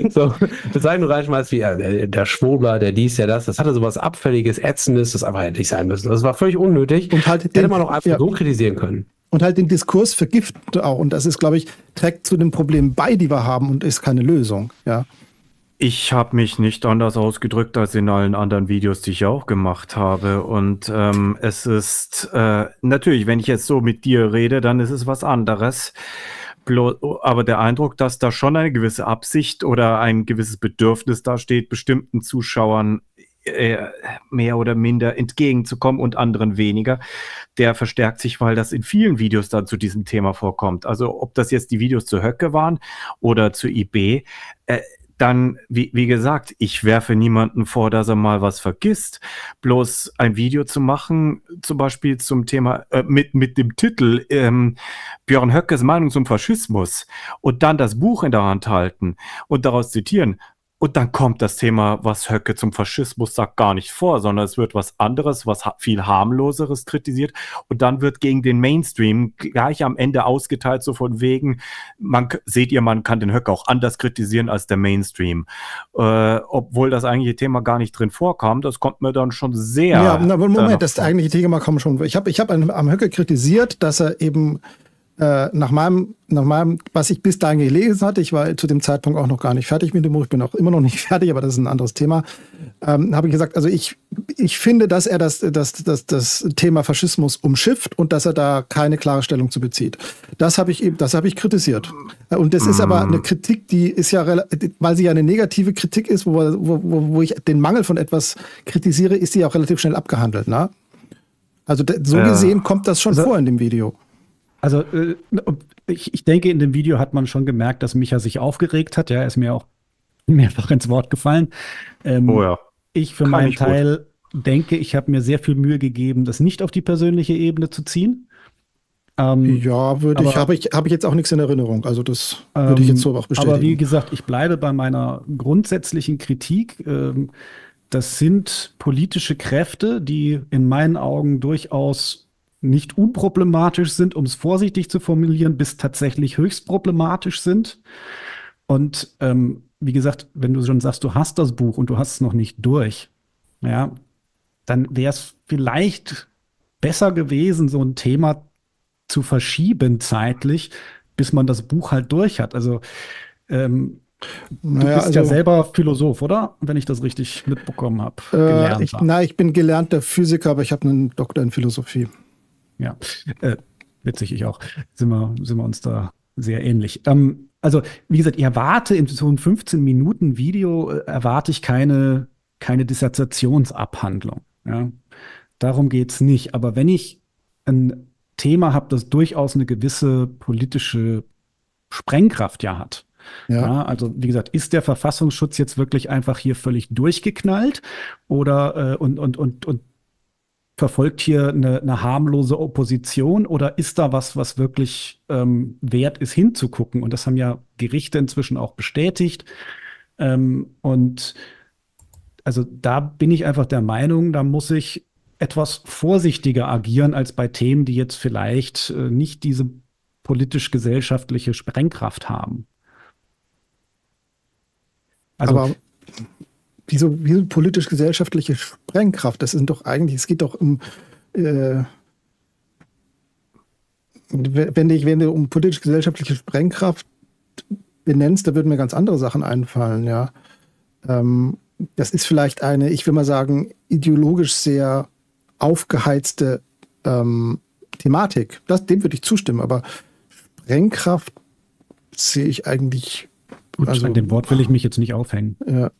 So, Bezeichnung reinschmeißt wie der Schwobler, der dies, der das. Das hatte sowas Abfälliges, Ätzendes, das einfach hätte nicht sein müssen. Das war völlig unnötig. Und halt hätte man auch einfach so kritisieren können. Und halt den Diskurs vergiftet auch. Und das ist, glaube ich, trägt zu dem Problem bei, die wir haben und ist keine Lösung. Ja. Ich habe mich nicht anders ausgedrückt als in allen anderen Videos, die ich auch gemacht habe. Und es ist natürlich, wenn ich jetzt so mit dir rede, dann ist es was anderes. Aber der Eindruck, dass da schon eine gewisse Absicht oder ein gewisses Bedürfnis da steht, bestimmten Zuschauern mehr oder minder entgegenzukommen und anderen weniger, der verstärkt sich, weil das in vielen Videos dann zu diesem Thema vorkommt. Also ob das jetzt die Videos zu Höcke waren oder zu IB, dann, wie gesagt, ich werfe niemanden vor, dass er mal was vergisst. Bloß ein Video zu machen, zum Beispiel zum Thema mit dem Titel Björn Höckes Meinung zum Faschismus und dann das Buch in der Hand halten und daraus zitieren. Und dann kommt das Thema, was Höcke zum Faschismus sagt, gar nicht vor, sondern es wird was anderes, was viel harmloseres kritisiert. Und dann wird gegen den Mainstream gleich am Ende ausgeteilt, so von wegen, man kann den Höcke auch anders kritisieren als der Mainstream. Obwohl das eigentliche Thema gar nicht drin vorkam, das kommt mir dann schon sehr... Ja, aber Moment, das eigentliche Thema kommt schon. Ich hab am Höcke kritisiert, dass er eben... Nach meinem, was ich bis dahin gelesen hatte, ich war zu dem Zeitpunkt auch noch gar nicht fertig mit dem Buch, ich bin auch immer noch nicht fertig, aber das ist ein anderes Thema, habe ich gesagt, also ich finde, dass er das Thema Faschismus umschifft und dass er da keine klare Stellung zu bezieht. Das habe ich kritisiert. Und das ist aber eine Kritik, die ist ja, weil sie ja eine negative Kritik ist, wo ich den Mangel von etwas kritisiere, ist sie auch relativ schnell abgehandelt. Ne? Also so gesehen kommt das schon vor in dem Video. Also ich denke, in dem Video hat man schon gemerkt, dass Micha sich aufgeregt hat. Ja, er ist mir auch mehrfach ins Wort gefallen. Ich für meinen Teil denke, ich habe mir sehr viel Mühe gegeben, das nicht auf die persönliche Ebene zu ziehen. Habe ich jetzt auch nichts in Erinnerung. Also das würde ich jetzt so auch bestätigen. Aber wie gesagt, ich bleibe bei meiner grundsätzlichen Kritik. Das sind politische Kräfte, die in meinen Augen durchaus nicht unproblematisch sind, um es vorsichtig zu formulieren, bis tatsächlich höchst problematisch sind. Und wie gesagt, wenn du schon sagst, du hast das Buch und du hast es noch nicht durch, ja, dann wäre es vielleicht besser gewesen, so ein Thema zu verschieben zeitlich, bis man das Buch halt durch hat. Also Du bist ja selber Philosoph, oder? Wenn ich das richtig mitbekommen habe. Ich bin gelernter Physiker, aber ich habe einen Doktor in Philosophie. Ja, witzig, ich auch. Sind wir uns da sehr ähnlich. Also, wie gesagt, ich erwarte in so einem 15-Minuten-Video, erwarte ich keine Dissertationsabhandlung. Ja? Darum geht es nicht. Aber wenn ich ein Thema habe, das durchaus eine gewisse politische Sprengkraft ja hat, ja, also wie gesagt, ist der Verfassungsschutz jetzt wirklich einfach hier völlig durchgeknallt oder verfolgt hier eine harmlose Opposition oder ist da was, was wirklich wert ist, hinzugucken? Und das haben ja Gerichte inzwischen auch bestätigt. Und also da bin ich einfach der Meinung, da muss ich etwas vorsichtiger agieren als bei Themen, die jetzt vielleicht nicht diese politisch-gesellschaftliche Sprengkraft haben. Also, aber wieso politisch-gesellschaftliche Sprengkraft? Das sind doch eigentlich, es geht doch um, wenn du um politisch-gesellschaftliche Sprengkraft benennst, da würden mir ganz andere Sachen einfallen, ja. Das ist vielleicht eine, ich will mal sagen, ideologisch sehr aufgeheizte Thematik. Dem würde ich zustimmen, aber Sprengkraft sehe ich eigentlich... Gut, also, an dem Wort will ich mich jetzt nicht aufhängen. Ja.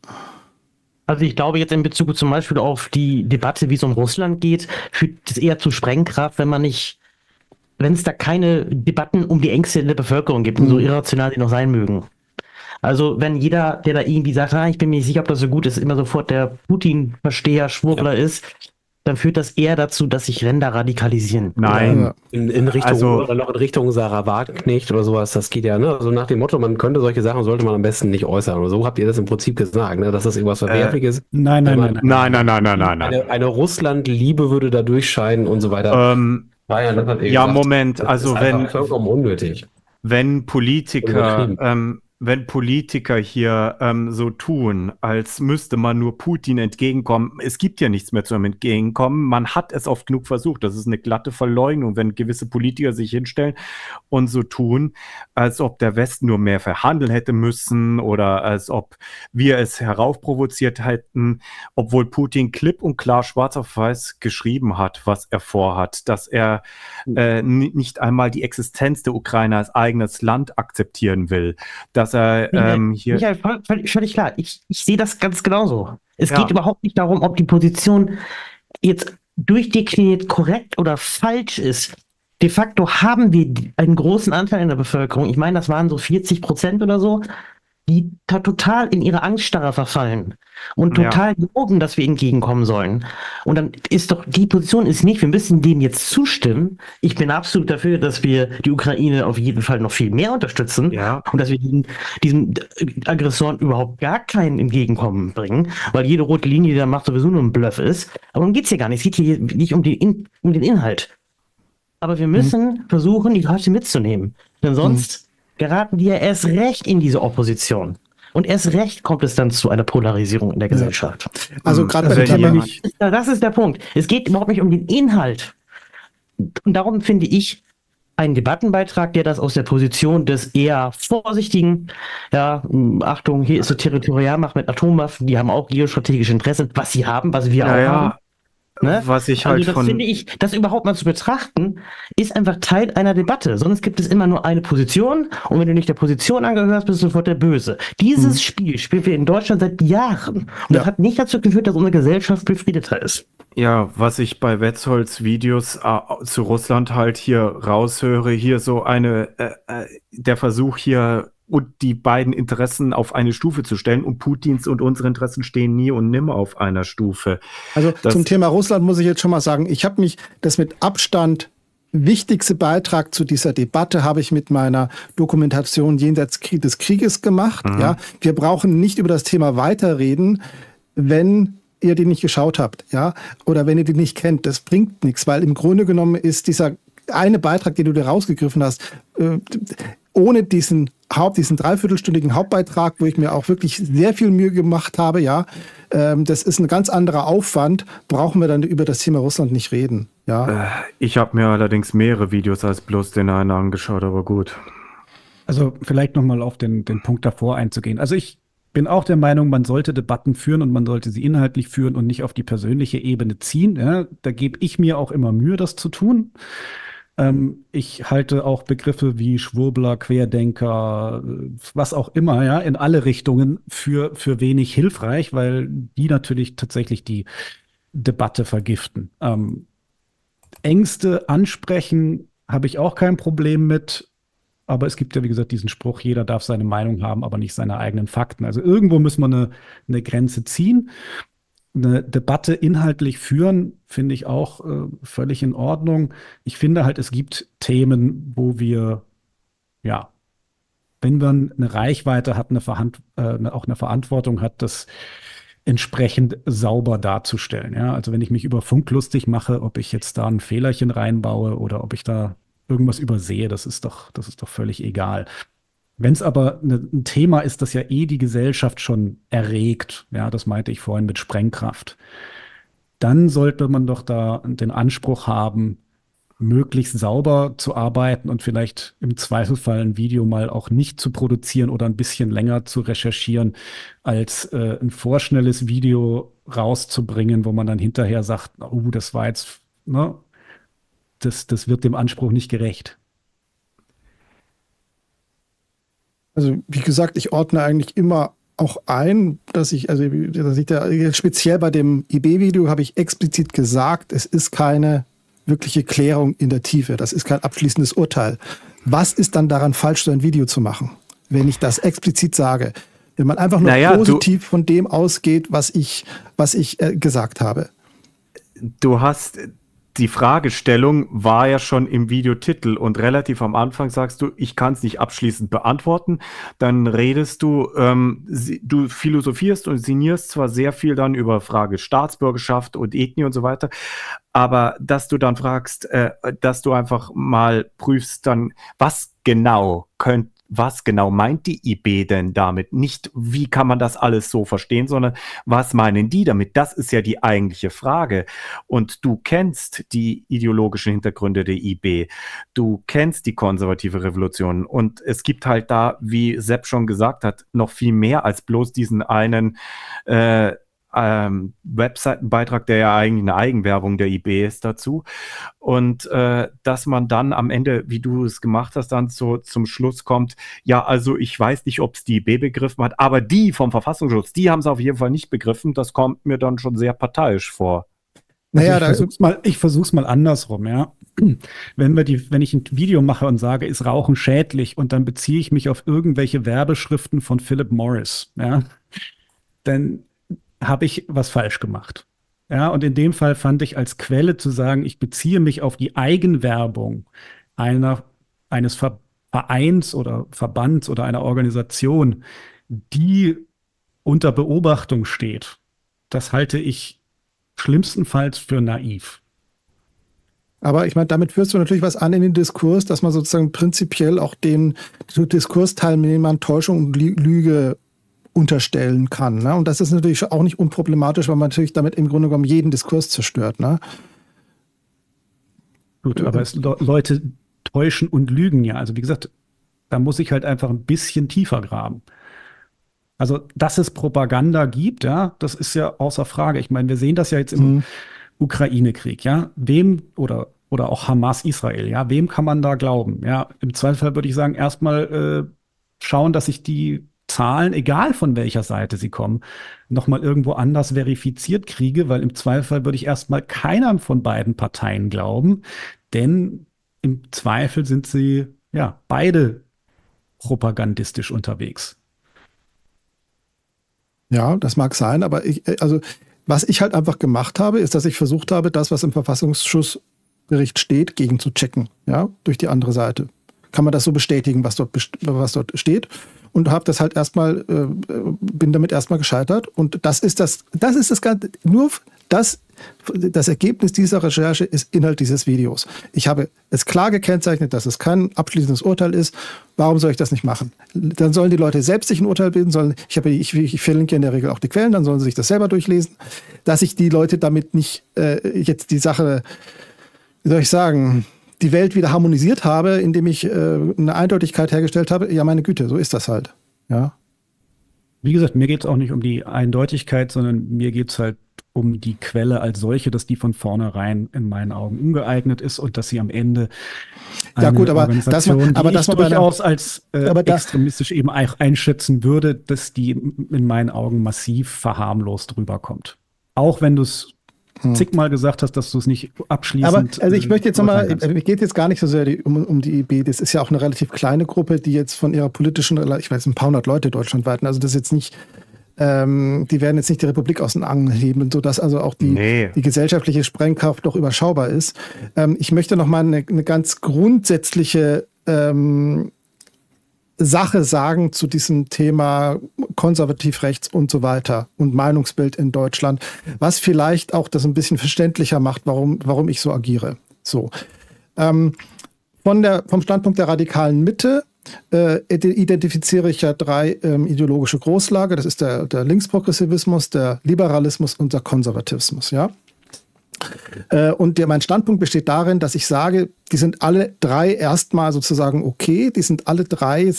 Also ich glaube jetzt in Bezug zum Beispiel auf die Debatte, wie es um Russland geht, führt es eher zu Sprengkraft, wenn es da keine Debatten um die Ängste in der Bevölkerung gibt, so irrational sie noch sein mögen. Also wenn jeder, der da irgendwie sagt, ich bin mir nicht sicher, ob das so gut ist, immer sofort der Putin-Versteher, Schwurbler ist, dann führt das eher dazu, dass sich Länder radikalisieren. Nein. In Richtung, also, oder noch in Richtung Sarah Wagenknecht oder sowas, das geht ja, ne? Also nach dem Motto, man könnte solche Sachen, sollte man am besten nicht äußern. Oder so habt ihr das im Prinzip gesagt, ne? Dass das irgendwas Verwerfliches ist. Nein. Eine Russlandliebe würde da durchscheinen und so weiter. Wenn Politiker... Wenn Politiker hier so tun, als müsste man nur Putin entgegenkommen, es gibt ja nichts mehr zu einem Entgegenkommen, man hat es oft genug versucht, das ist eine glatte Verleugnung, wenn gewisse Politiker sich hinstellen und so tun, als ob der Westen nur mehr verhandeln hätte müssen oder als ob wir es heraufprovoziert hätten, obwohl Putin klipp und klar schwarz auf weiß geschrieben hat, was er vorhat, dass er nicht einmal die Existenz der Ukraine als eigenes Land akzeptieren will, dass Michael, völlig klar. Ich sehe das ganz genauso. Es geht überhaupt nicht darum, ob die Position jetzt durchdekliniert korrekt oder falsch ist. De facto haben wir einen großen Anteil in der Bevölkerung, ich meine, das waren so 40% oder so, die total in ihre Angststarre verfallen und total glauben, dass wir ihnen entgegenkommen sollen. Und dann ist doch, die Position ist nicht, wir müssen denen jetzt zustimmen. Ich bin absolut dafür, dass wir die Ukraine auf jeden Fall noch viel mehr unterstützen und dass wir diesen Aggressoren überhaupt gar keinen Entgegenkommen bringen, weil jede rote Linie, die da macht, sowieso nur ein Bluff ist. Aber darum geht es hier gar nicht. Es geht hier nicht um den Inhalt. Aber wir müssen versuchen, die Leute mitzunehmen. Denn sonst geraten die ja erst recht in diese Opposition. Und erst recht kommt es dann zu einer Polarisierung in der Gesellschaft. Also gerade bei dem Thema... Das ist der Punkt. Es geht überhaupt nicht um den Inhalt. Und darum finde ich einen Debattenbeitrag, der das aus der Position des eher vorsichtigen, Achtung, hier ist so Territorialmacht mit Atomwaffen, die haben auch geostrategische Interessen, was sie haben, was wir auch haben. Ne? Was ich halt das finde ich, das überhaupt mal zu betrachten, ist einfach Teil einer Debatte. Sonst gibt es immer nur eine Position und wenn du nicht der Position angehörst, bist du sofort der Böse. Dieses Spiel spielen wir in Deutschland seit Jahren. Und das hat nicht dazu geführt, dass unsere Gesellschaft befriedeter ist. Ja, was ich bei Wätzolds Videos zu Russland halt hier raushöre, hier so eine, der Versuch hier, und die beiden Interessen auf eine Stufe zu stellen. Und Putins und unsere Interessen stehen nie und nimmer auf einer Stufe. Also zum Thema Russland muss ich jetzt schon mal sagen, ich habe mich das mit Abstand wichtigste Beitrag zu dieser Debatte habe ich mit meiner Dokumentation Jenseits des Krieges gemacht. Mhm. Ja, wir brauchen nicht über das Thema weiterreden, wenn ihr die nicht geschaut habt, ja, oder wenn ihr die nicht kennt. Das bringt nichts, weil im Grunde genommen ist dieser eine Beitrag, den du dir rausgegriffen hast, ohne diesen dreiviertelstündigen Hauptbeitrag, wo ich mir auch wirklich sehr viel Mühe gemacht habe, das ist ein ganz anderer Aufwand, brauchen wir dann über das Thema Russland nicht reden. Ja. Ich habe mir allerdings mehrere Videos als bloß den einen angeschaut, aber gut. Also vielleicht nochmal auf den Punkt davor einzugehen. Also ich bin auch der Meinung, man sollte Debatten führen und man sollte sie inhaltlich führen und nicht auf die persönliche Ebene ziehen. Ja, da gebe ich mir auch immer Mühe, das zu tun. Ich halte auch Begriffe wie Schwurbler, Querdenker, was auch immer, in alle Richtungen für wenig hilfreich, weil die natürlich tatsächlich die Debatte vergiften. Ängste ansprechen habe ich auch kein Problem mit, aber es gibt ja, wie gesagt, diesen Spruch, jeder darf seine Meinung haben, aber nicht seine eigenen Fakten. Also irgendwo muss man eine Grenze ziehen. eine Debatte inhaltlich führen, finde ich auch völlig in Ordnung. Ich finde halt, es gibt Themen, wo wir, ja, wenn man eine Reichweite hat, auch eine Verantwortung hat, das entsprechend sauber darzustellen. Ja? Also wenn ich mich über Funk lustig mache, ob ich jetzt da ein Fehlerchen reinbaue oder ob ich da irgendwas übersehe, das ist doch völlig egal. Wenn es aber ein Thema ist, das ja eh die Gesellschaft schon erregt, ja, das meinte ich vorhin mit Sprengkraft, dann sollte man doch da den Anspruch haben, möglichst sauber zu arbeiten und vielleicht im Zweifelsfall ein Video mal auch nicht zu produzieren oder ein bisschen länger zu recherchieren, als ein vorschnelles Video rauszubringen, wo man dann hinterher sagt, oh, das war jetzt, ne, das wird dem Anspruch nicht gerecht. Also wie gesagt, ich ordne eigentlich immer auch ein, speziell bei dem IB-Video habe ich explizit gesagt, es ist keine wirkliche Klärung in der Tiefe. Das ist kein abschließendes Urteil. Was ist dann daran falsch, so ein Video zu machen, wenn ich das explizit sage? Wenn man einfach nur positiv von dem ausgeht, was ich gesagt habe. Du hast... Die Fragestellung war ja schon im Videotitel und relativ am Anfang sagst du, ich kann es nicht abschließend beantworten. Dann redest du, du philosophierst und sinnierst zwar sehr viel dann über Frage Staatsbürgerschaft und Ethnie und so weiter, aber dass du dann fragst, dass du einfach mal prüfst dann, was genau meint die IB denn damit? Nicht, wie kann man das alles so verstehen, sondern was meinen die damit? Das ist ja die eigentliche Frage. Und du kennst die ideologischen Hintergründe der IB. Du kennst die konservative Revolution. Und es gibt halt da, wie Sepp schon gesagt hat, noch viel mehr als bloß diesen einen Webseitenbeitrag, der ja eigentlich eine Eigenwerbung der IB ist dazu. Und dass man dann am Ende, wie du es gemacht hast, dann so zum Schluss kommt, ja, also ich weiß nicht, ob es die IB begriffen hat, aber die vom Verfassungsschutz, die haben es auf jeden Fall nicht begriffen. Das kommt mir dann schon sehr parteiisch vor. Naja, also ich versuch's mal andersrum, ja. Wenn ich ein Video mache und sage, ist Rauchen schädlich, und dann beziehe ich mich auf irgendwelche Werbeschriften von Philip Morris, ja, dann habe ich was falsch gemacht. Ja, und in dem Fall fand ich als Quelle zu sagen, ich beziehe mich auf die Eigenwerbung eines Vereins oder Verbands oder einer Organisation, die unter Beobachtung steht, das halte ich schlimmstenfalls für naiv. Aber ich meine, damit führst du natürlich was an in den Diskurs, dass man sozusagen prinzipiell auch den Diskursteilnehmern Täuschung und Lüge unterstellen kann. Ne? Und das ist natürlich auch nicht unproblematisch, weil man natürlich damit im Grunde genommen jeden Diskurs zerstört. Ne? Gut, aber Leute täuschen und lügen ja. Also wie gesagt, da muss ich halt einfach ein bisschen tiefer graben. Also, dass es Propaganda gibt, ja, das ist ja außer Frage. Ich meine, wir sehen das ja jetzt im Ukraine-Krieg, ja. Wem oder auch Hamas-Israel, ja, wem kann man da glauben? Ja, im Zweifelsfall würde ich sagen, erstmal schauen, dass sich die Zahlen, egal von welcher Seite sie kommen, nochmal irgendwo anders verifiziert kriege, weil im Zweifel würde ich erstmal keiner von beiden Parteien glauben, denn im Zweifel sind sie ja beide propagandistisch unterwegs. Ja, das mag sein, aber was ich halt einfach gemacht habe, ist, dass ich versucht habe, das, was im Verfassungsschutzbericht steht, gegen zu checken, ja, durch die andere Seite. Kann man das so bestätigen, was dort steht? Und habe das halt erstmal, bin damit erstmal gescheitert. Und das ist das Ganze, nur das Ergebnis dieser Recherche ist Inhalt dieses Videos. Ich habe es klar gekennzeichnet, dass es kein abschließendes Urteil ist. Warum soll ich das nicht machen? Dann sollen die Leute selbst sich ein Urteil bilden, ich verlinke in der Regel auch die Quellen, dann sollen sie sich das selber durchlesen. Dass ich die Leute damit nicht jetzt die Sache, wie soll ich sagen, die Welt wieder harmonisiert habe, indem ich eine Eindeutigkeit hergestellt habe, ja, meine Güte, so ist das halt. Ja. Wie gesagt, mir geht es auch nicht um die Eindeutigkeit, sondern mir geht es halt um die Quelle als solche, dass die von vornherein in meinen Augen ungeeignet ist und dass sie am Ende eine Organisation, die ich durchaus als extremistisch eben einschätzen würde, dass die in meinen Augen massiv verharmlost rüberkommt. Auch wenn du es zigmal gesagt hast, dass du es nicht abschließend... Aber also ich möchte jetzt nochmal, mir geht jetzt gar nicht so sehr um die IB, das ist ja auch eine relativ kleine Gruppe, die jetzt von ihrer politischen, ich weiß, ein paar hundert Leute deutschlandweit, also das ist jetzt nicht die werden jetzt nicht die Republik aus den Angeln heben, sodass also auch die, die gesellschaftliche Sprengkraft doch überschaubar ist. Ich möchte nochmal eine ganz grundsätzliche Sache sagen zu diesem Thema konservativ rechts und so weiter und Meinungsbild in Deutschland, was vielleicht auch das ein bisschen verständlicher macht, warum ich so agiere. So. Vom Standpunkt der radikalen Mitte identifiziere ich ja drei ideologische Großlager. Das ist der Linksprogressivismus, der Liberalismus und der Konservatismus. Ja? Und mein Standpunkt besteht darin, dass ich sage, die sind alle drei erstmal sozusagen okay, sind alle drei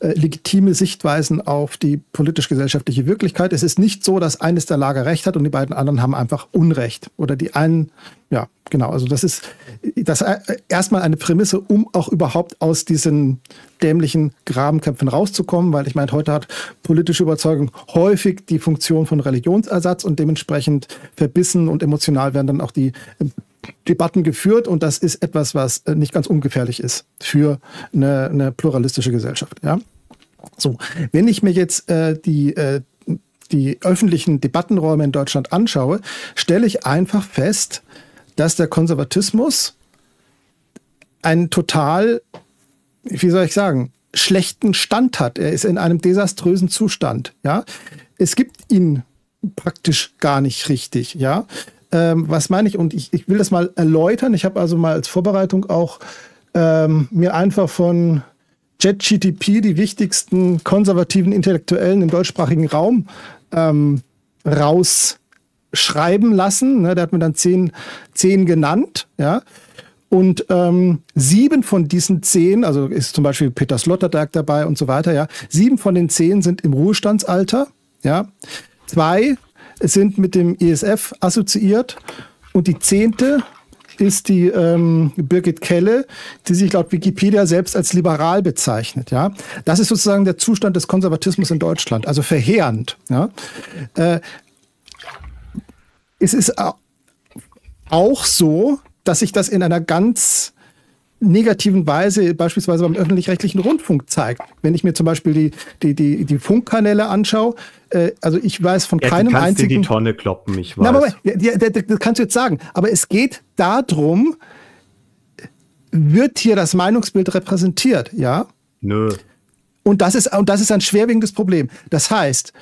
legitime Sichtweisen auf die politisch-gesellschaftliche Wirklichkeit. Es ist nicht so, dass eines der Lager Recht hat und die beiden anderen haben einfach Unrecht. Oder die einen, ja genau, also das ist erstmal eine Prämisse, um auch überhaupt aus diesen dämlichen Grabenkämpfen rauszukommen, weil ich meine, heute hat politische Überzeugung häufig die Funktion von Religionsersatz und dementsprechend verbissen und emotional werden dann auch die Debatten geführt und das ist etwas, was nicht ganz ungefährlich ist für eine pluralistische Gesellschaft. Ja? So, wenn ich mir jetzt die öffentlichen Debattenräume in Deutschland anschaue, stelle ich einfach fest, dass der Konservatismus einen total, wie soll ich sagen, schlechten Stand hat. Er ist in einem desaströsen Zustand. Ja? Es gibt ihn praktisch gar nicht richtig. Ja? Was meine ich? Und ich will das mal erläutern. Ich habe also mal als Vorbereitung auch mir einfach von ChatGPT die wichtigsten konservativen Intellektuellen im deutschsprachigen Raum rausschreiben lassen. Ne, der hat mir dann zehn genannt. Ja? Und 7 von diesen 10, also ist zum Beispiel Peter Sloterdijk dabei und so weiter. Ja? 7 von den 10 sind im Ruhestandsalter. Ja? 2 sind mit dem ESF assoziiert und die 10. ist die Birgit Kelle, die sich laut Wikipedia selbst als liberal bezeichnet. Ja? Das ist sozusagen der Zustand des Konservatismus in Deutschland, also verheerend. Ja? Es ist auch so, dass sich das in einer ganz negativen Weise beispielsweise beim öffentlich-rechtlichen Rundfunk zeigt. Wenn ich mir zum Beispiel die Funkkanäle anschaue, also ich weiß von keinem einzigen... Du kannst dir die Tonne kloppen, ich weiß. Na, Moment, das kannst du jetzt sagen. Aber es geht darum, wird hier das Meinungsbild repräsentiert, ja? Nö. Und das ist ein schwerwiegendes Problem. Das heißt,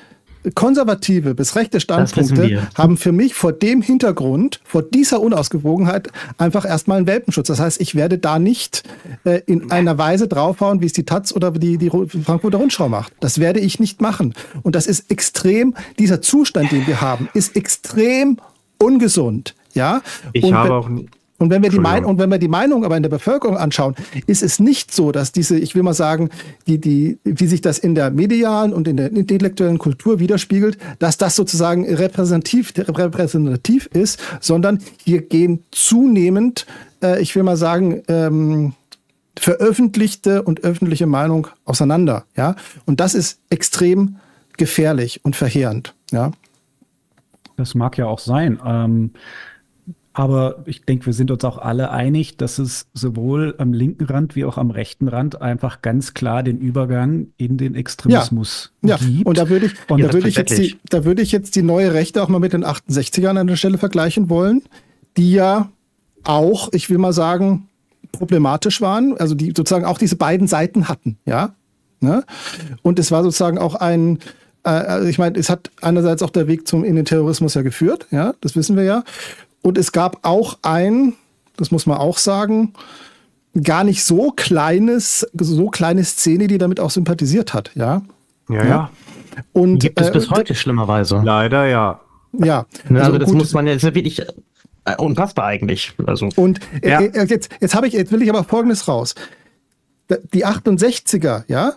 konservative bis rechte Standpunkte haben für mich vor dem Hintergrund, vor dieser Unausgewogenheit einfach erstmal einen Welpenschutz. Das heißt, ich werde da nicht in einer Weise draufhauen, wie es die Taz oder die Frankfurter Rundschau macht. Das werde ich nicht machen. Und das ist extrem, dieser Zustand, den wir haben, ist extrem ungesund. Ja? Und wenn wir die Meinung aber in der Bevölkerung anschauen, ist es nicht so, dass diese, ich will mal sagen, wie sich das in der medialen und in der intellektuellen Kultur widerspiegelt, dass das sozusagen repräsentativ ist, sondern hier gehen zunehmend, ich will mal sagen, veröffentlichte und öffentliche Meinung auseinander. Ja? Und das ist extrem gefährlich und verheerend. Ja? Das mag ja auch sein. Aber ich denke, wir sind uns auch alle einig, dass es sowohl am linken Rand wie auch am rechten Rand einfach ganz klar den Übergang in den Extremismus gibt. Und da würde ich jetzt die neue Rechte auch mal mit den 68ern an der Stelle vergleichen wollen, die ja auch, ich will mal sagen, problematisch waren, also die sozusagen auch diese beiden Seiten hatten. Ja? Ne? Und es war sozusagen auch ein... Also ich meine, es hat einerseits auch der Weg in den Terrorismus ja geführt, ja, das wissen wir ja. Und es gab auch ein, das muss man auch sagen, gar nicht so kleine Szene, die damit auch sympathisiert hat, ja. Ja, ja. Und gibt es bis heute schlimmerweise. Leider, ja. Ja. Also, das muss man ja, das ist ja wirklich unfassbar eigentlich. Also, und ja. Jetzt will ich aber Folgendes raus. Die 68er, ja.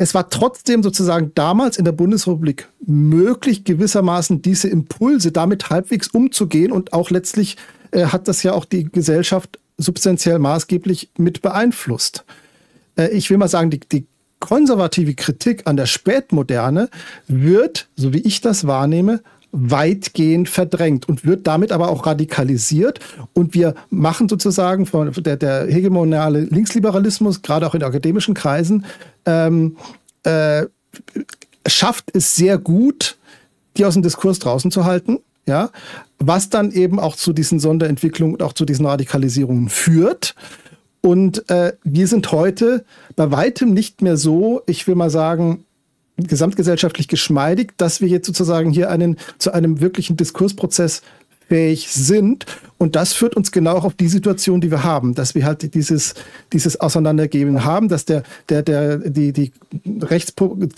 Es war trotzdem sozusagen damals in der Bundesrepublik möglich, gewissermaßen diese Impulse damit halbwegs umzugehen. Und auch letztlich hat das ja auch die Gesellschaft substanziell maßgeblich mit beeinflusst. Ich will mal sagen, die konservative Kritik an der Spätmoderne wird, so wie ich das wahrnehme, weitgehend verdrängt und wird damit aber auch radikalisiert. Und wir machen sozusagen von der hegemoniale Linksliberalismus, gerade auch in akademischen Kreisen, schafft es sehr gut, die aus dem Diskurs draußen zu halten, ja, was dann eben auch zu diesen Sonderentwicklungen und auch zu diesen Radikalisierungen führt. Und wir sind heute bei weitem nicht mehr so, ich will mal sagen, gesamtgesellschaftlich geschmeidig, dass wir jetzt sozusagen hier zu einem wirklichen Diskursprozess fähig sind. Und das führt uns genau auch auf die Situation, die wir haben, dass wir halt dieses Auseinandergeben haben, dass die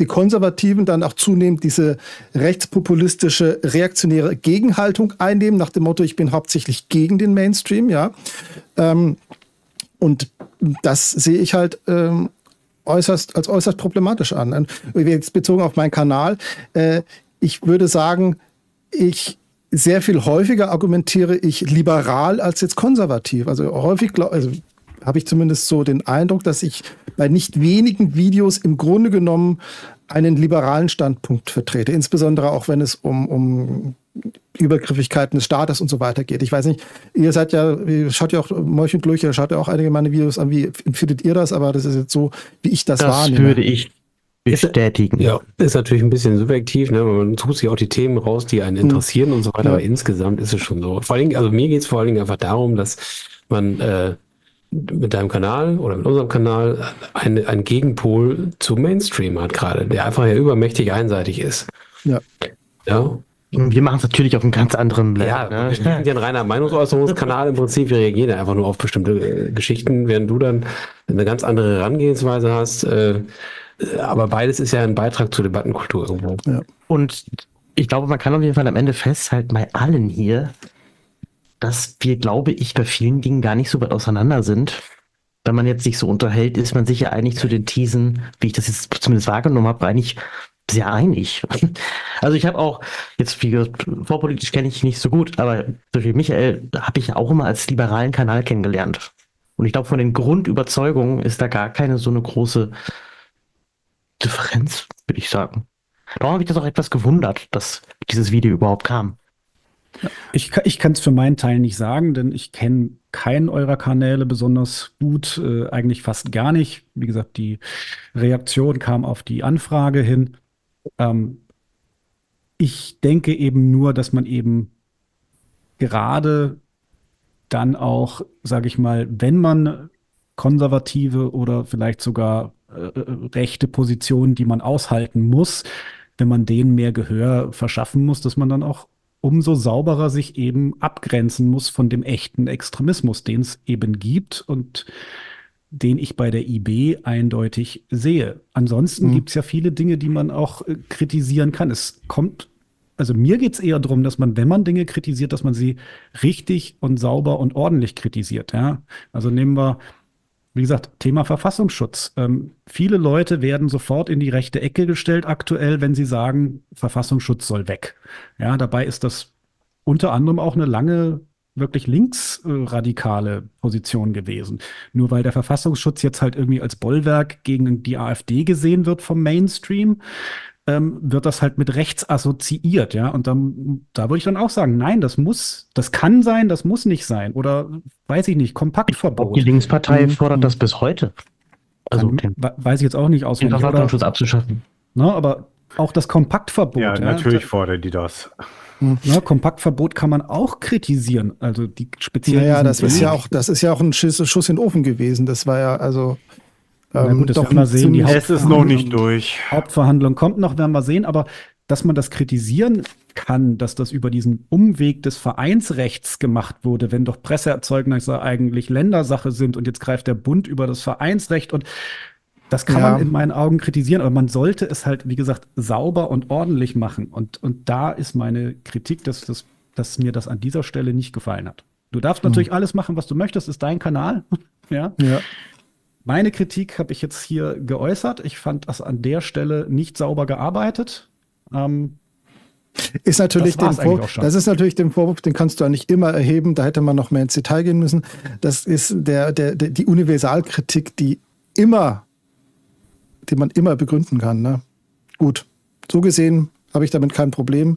Konservativen dann auch zunehmend diese rechtspopulistische, reaktionäre Gegenhaltung einnehmen, nach dem Motto, ich bin hauptsächlich gegen den Mainstream, ja. Und das sehe ich halt als äußerst problematisch an. Und jetzt bezogen auf meinen Kanal, ich würde sagen, sehr viel häufiger argumentiere ich liberal als jetzt konservativ. Also häufig habe ich zumindest so den Eindruck, dass ich bei nicht wenigen Videos im Grunde genommen einen liberalen Standpunkt vertrete. Insbesondere auch, wenn es um Übergriffigkeiten des Staates und so weiter geht. Ich weiß nicht, ihr schaut ja auch Molch und Lurch, ihr schaut ja auch einige meiner Videos an. Wie empfindet ihr das? Aber das ist jetzt so, wie ich das wahrnehme. Das würde ich bestätigen. Ja, ist natürlich ein bisschen subjektiv, ne? Man sucht sich auch die Themen raus, die einen interessieren und so weiter, aber insgesamt ist es schon so. Vor allen Dingen, also mir geht es vor allen Dingen einfach darum, dass man mit deinem Kanal oder mit unserem Kanal einen Gegenpol zu Mainstream hat gerade, der einfach ja übermächtig einseitig ist. Ja. Ja. Wir machen es natürlich auf einem ganz anderen Level. Ja, ne? Wir sind ja ein reiner Meinungsäußerungskanal im Prinzip. Wir reagieren einfach nur auf bestimmte Geschichten, während du dann eine ganz andere Herangehensweise hast. Aber beides ist ja ein Beitrag zur Debattenkultur irgendwo. Ja. Und ich glaube, man kann auf jeden Fall am Ende festhalten, bei allen hier, dass wir, glaube ich, bei vielen Dingen gar nicht so weit auseinander sind. Wenn man jetzt sich so unterhält, ist man sich ja eigentlich zu den Thesen, wie ich das jetzt zumindest wahrgenommen habe, eigentlich sehr einig. Also ich habe auch, jetzt wie gesagt, vorpolitisch kenne ich nicht so gut, aber durch Michael habe ich ja auch immer als liberalen Kanal kennengelernt. Und ich glaube, von den Grundüberzeugungen ist da gar keine so eine große Differenz, würde ich sagen. Darum habe ich das auch etwas gewundert, dass dieses Video überhaupt kam. Ich kann es für meinen Teil nicht sagen, denn ich kenne keinen eurer Kanäle besonders gut, eigentlich fast gar nicht. Wie gesagt, die Reaktion kam auf die Anfrage hin. Ich denke eben nur, dass man eben gerade dann auch, sage ich mal, wenn man konservative oder vielleicht sogar rechte Positionen, die man aushalten muss, wenn man denen mehr Gehör verschaffen muss, dass man dann auch umso sauberer sich eben abgrenzen muss von dem echten Extremismus, den es eben gibt und den ich bei der IB eindeutig sehe. Ansonsten gibt es ja viele Dinge, die man auch kritisieren kann. Es kommt, also mir geht es eher darum, dass man, wenn man Dinge kritisiert, dass man sie richtig und sauber und ordentlich kritisiert. Ja? Also nehmen wir, wie gesagt, Thema Verfassungsschutz. Viele Leute werden sofort in die rechte Ecke gestellt aktuell, wenn sie sagen, Verfassungsschutz soll weg. Ja, dabei ist das unter anderem auch eine lange, wirklich linksradikale Position gewesen. Nur weil der Verfassungsschutz jetzt halt irgendwie als Bollwerk gegen die AfD gesehen wird vom Mainstream, wird das halt mit rechts assoziiert, ja, und dann, da würde ich dann auch sagen, nein, das kann sein, das muss nicht sein, oder weiß ich nicht, Kompaktverbot. Die Linkspartei fordert das bis heute. Also den, weiß ich jetzt auch nicht auswendig. Den Verfassungsschutz abzuschaffen. Na, aber auch das Kompaktverbot. Ja, natürlich fordert die das. Na, Kompaktverbot kann man auch kritisieren, also die speziellen. Ja, das ist ja auch ein Schuss in den Ofen gewesen, das war ja, also... gut, das werden wir sehen. Die es ist noch nicht durch. Hauptverhandlung kommt noch, werden wir sehen. Aber dass man das kritisieren kann, dass das über diesen Umweg des Vereinsrechts gemacht wurde, wenn doch Presseerzeugnisse eigentlich Ländersache sind und jetzt greift der Bund über das Vereinsrecht, und das kann man in meinen Augen kritisieren. Aber man sollte es halt, wie gesagt, sauber und ordentlich machen. Und da ist meine Kritik, dass mir das an dieser Stelle nicht gefallen hat. Du darfst natürlich alles machen, was du möchtest. Ist dein Kanal. Ja. Meine Kritik habe ich jetzt hier geäußert. Ich fand das an der Stelle nicht sauber gearbeitet. Das ist natürlich den Vorwurf, den kannst du ja nicht immer erheben. Da hätte man noch mehr ins Detail gehen müssen. Das ist die Universalkritik, die man immer begründen kann. Ne? Gut, so gesehen habe ich damit kein Problem.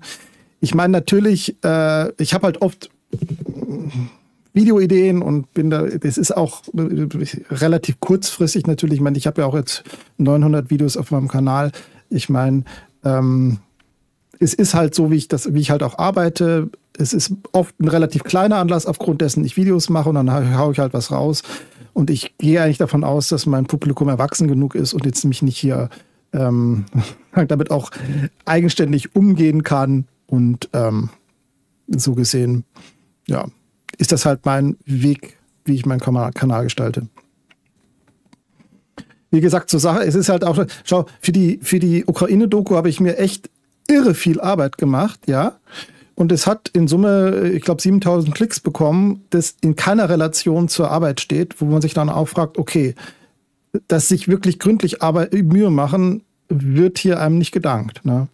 Ich meine natürlich, ich habe halt oft... Videoideen und bin da, das ist auch relativ kurzfristig natürlich. Ich meine, ich habe ja auch jetzt 900 Videos auf meinem Kanal. Ich meine, Es ist halt so, wie ich halt auch arbeite. Es ist oft ein relativ kleiner Anlass, aufgrund dessen ich Videos mache und dann haue ich halt was raus. Und ich gehe eigentlich davon aus, dass mein Publikum erwachsen genug ist und jetzt mich nicht hier damit auch eigenständig umgehen kann. Und so gesehen, ja, ist das halt mein Weg, wie ich meinen Kanal gestalte. Wie gesagt, zur Sache, es ist halt auch, schau, für die Ukraine-Doku habe ich mir echt irre viel Arbeit gemacht, ja. Und es hat in Summe, ich glaube, 7000 Klicks bekommen, das in keiner Relation zur Arbeit steht, wo man sich dann auch fragt, okay, dass sich wirklich gründlich Mühe machen, wird hier einem nicht gedankt. Ne?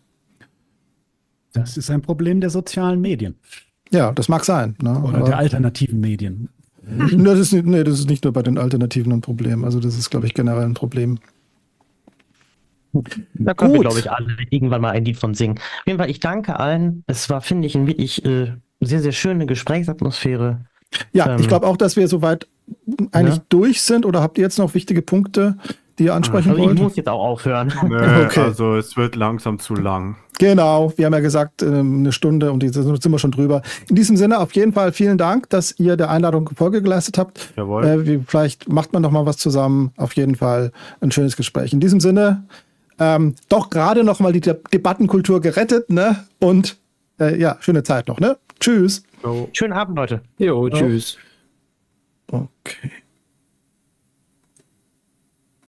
Das ist ein Problem der sozialen Medien. Ja, das mag sein. Ne? Oder der alternativen Medien. Nee, das ist nicht nur bei den Alternativen ein Problem. Also das ist, glaube ich, generell ein Problem. Da können wir, glaube ich, alle irgendwann mal ein Lied von singen. Auf jeden Fall, ich danke allen. Es war, finde ich, eine wirklich sehr, sehr schöne Gesprächsatmosphäre. Ja, ich glaube auch, dass wir soweit eigentlich durch sind. Oder habt ihr jetzt noch wichtige Punkte, die ihr ansprechen wollt? Ich muss jetzt auch aufhören. Nö, okay. Also es wird langsam zu lang. Genau, wir haben ja gesagt, eine Stunde und jetzt sind wir schon drüber. In diesem Sinne auf jeden Fall vielen Dank, dass ihr der Einladung Folge geleistet habt. Jawohl. Vielleicht macht man noch mal was zusammen. Auf jeden Fall ein schönes Gespräch. In diesem Sinne doch gerade noch mal die Debattenkultur gerettet, ne? Und ja, schöne Zeit noch, ne? Tschüss. So. Schönen Abend, Leute. Jo, tschüss. Okay.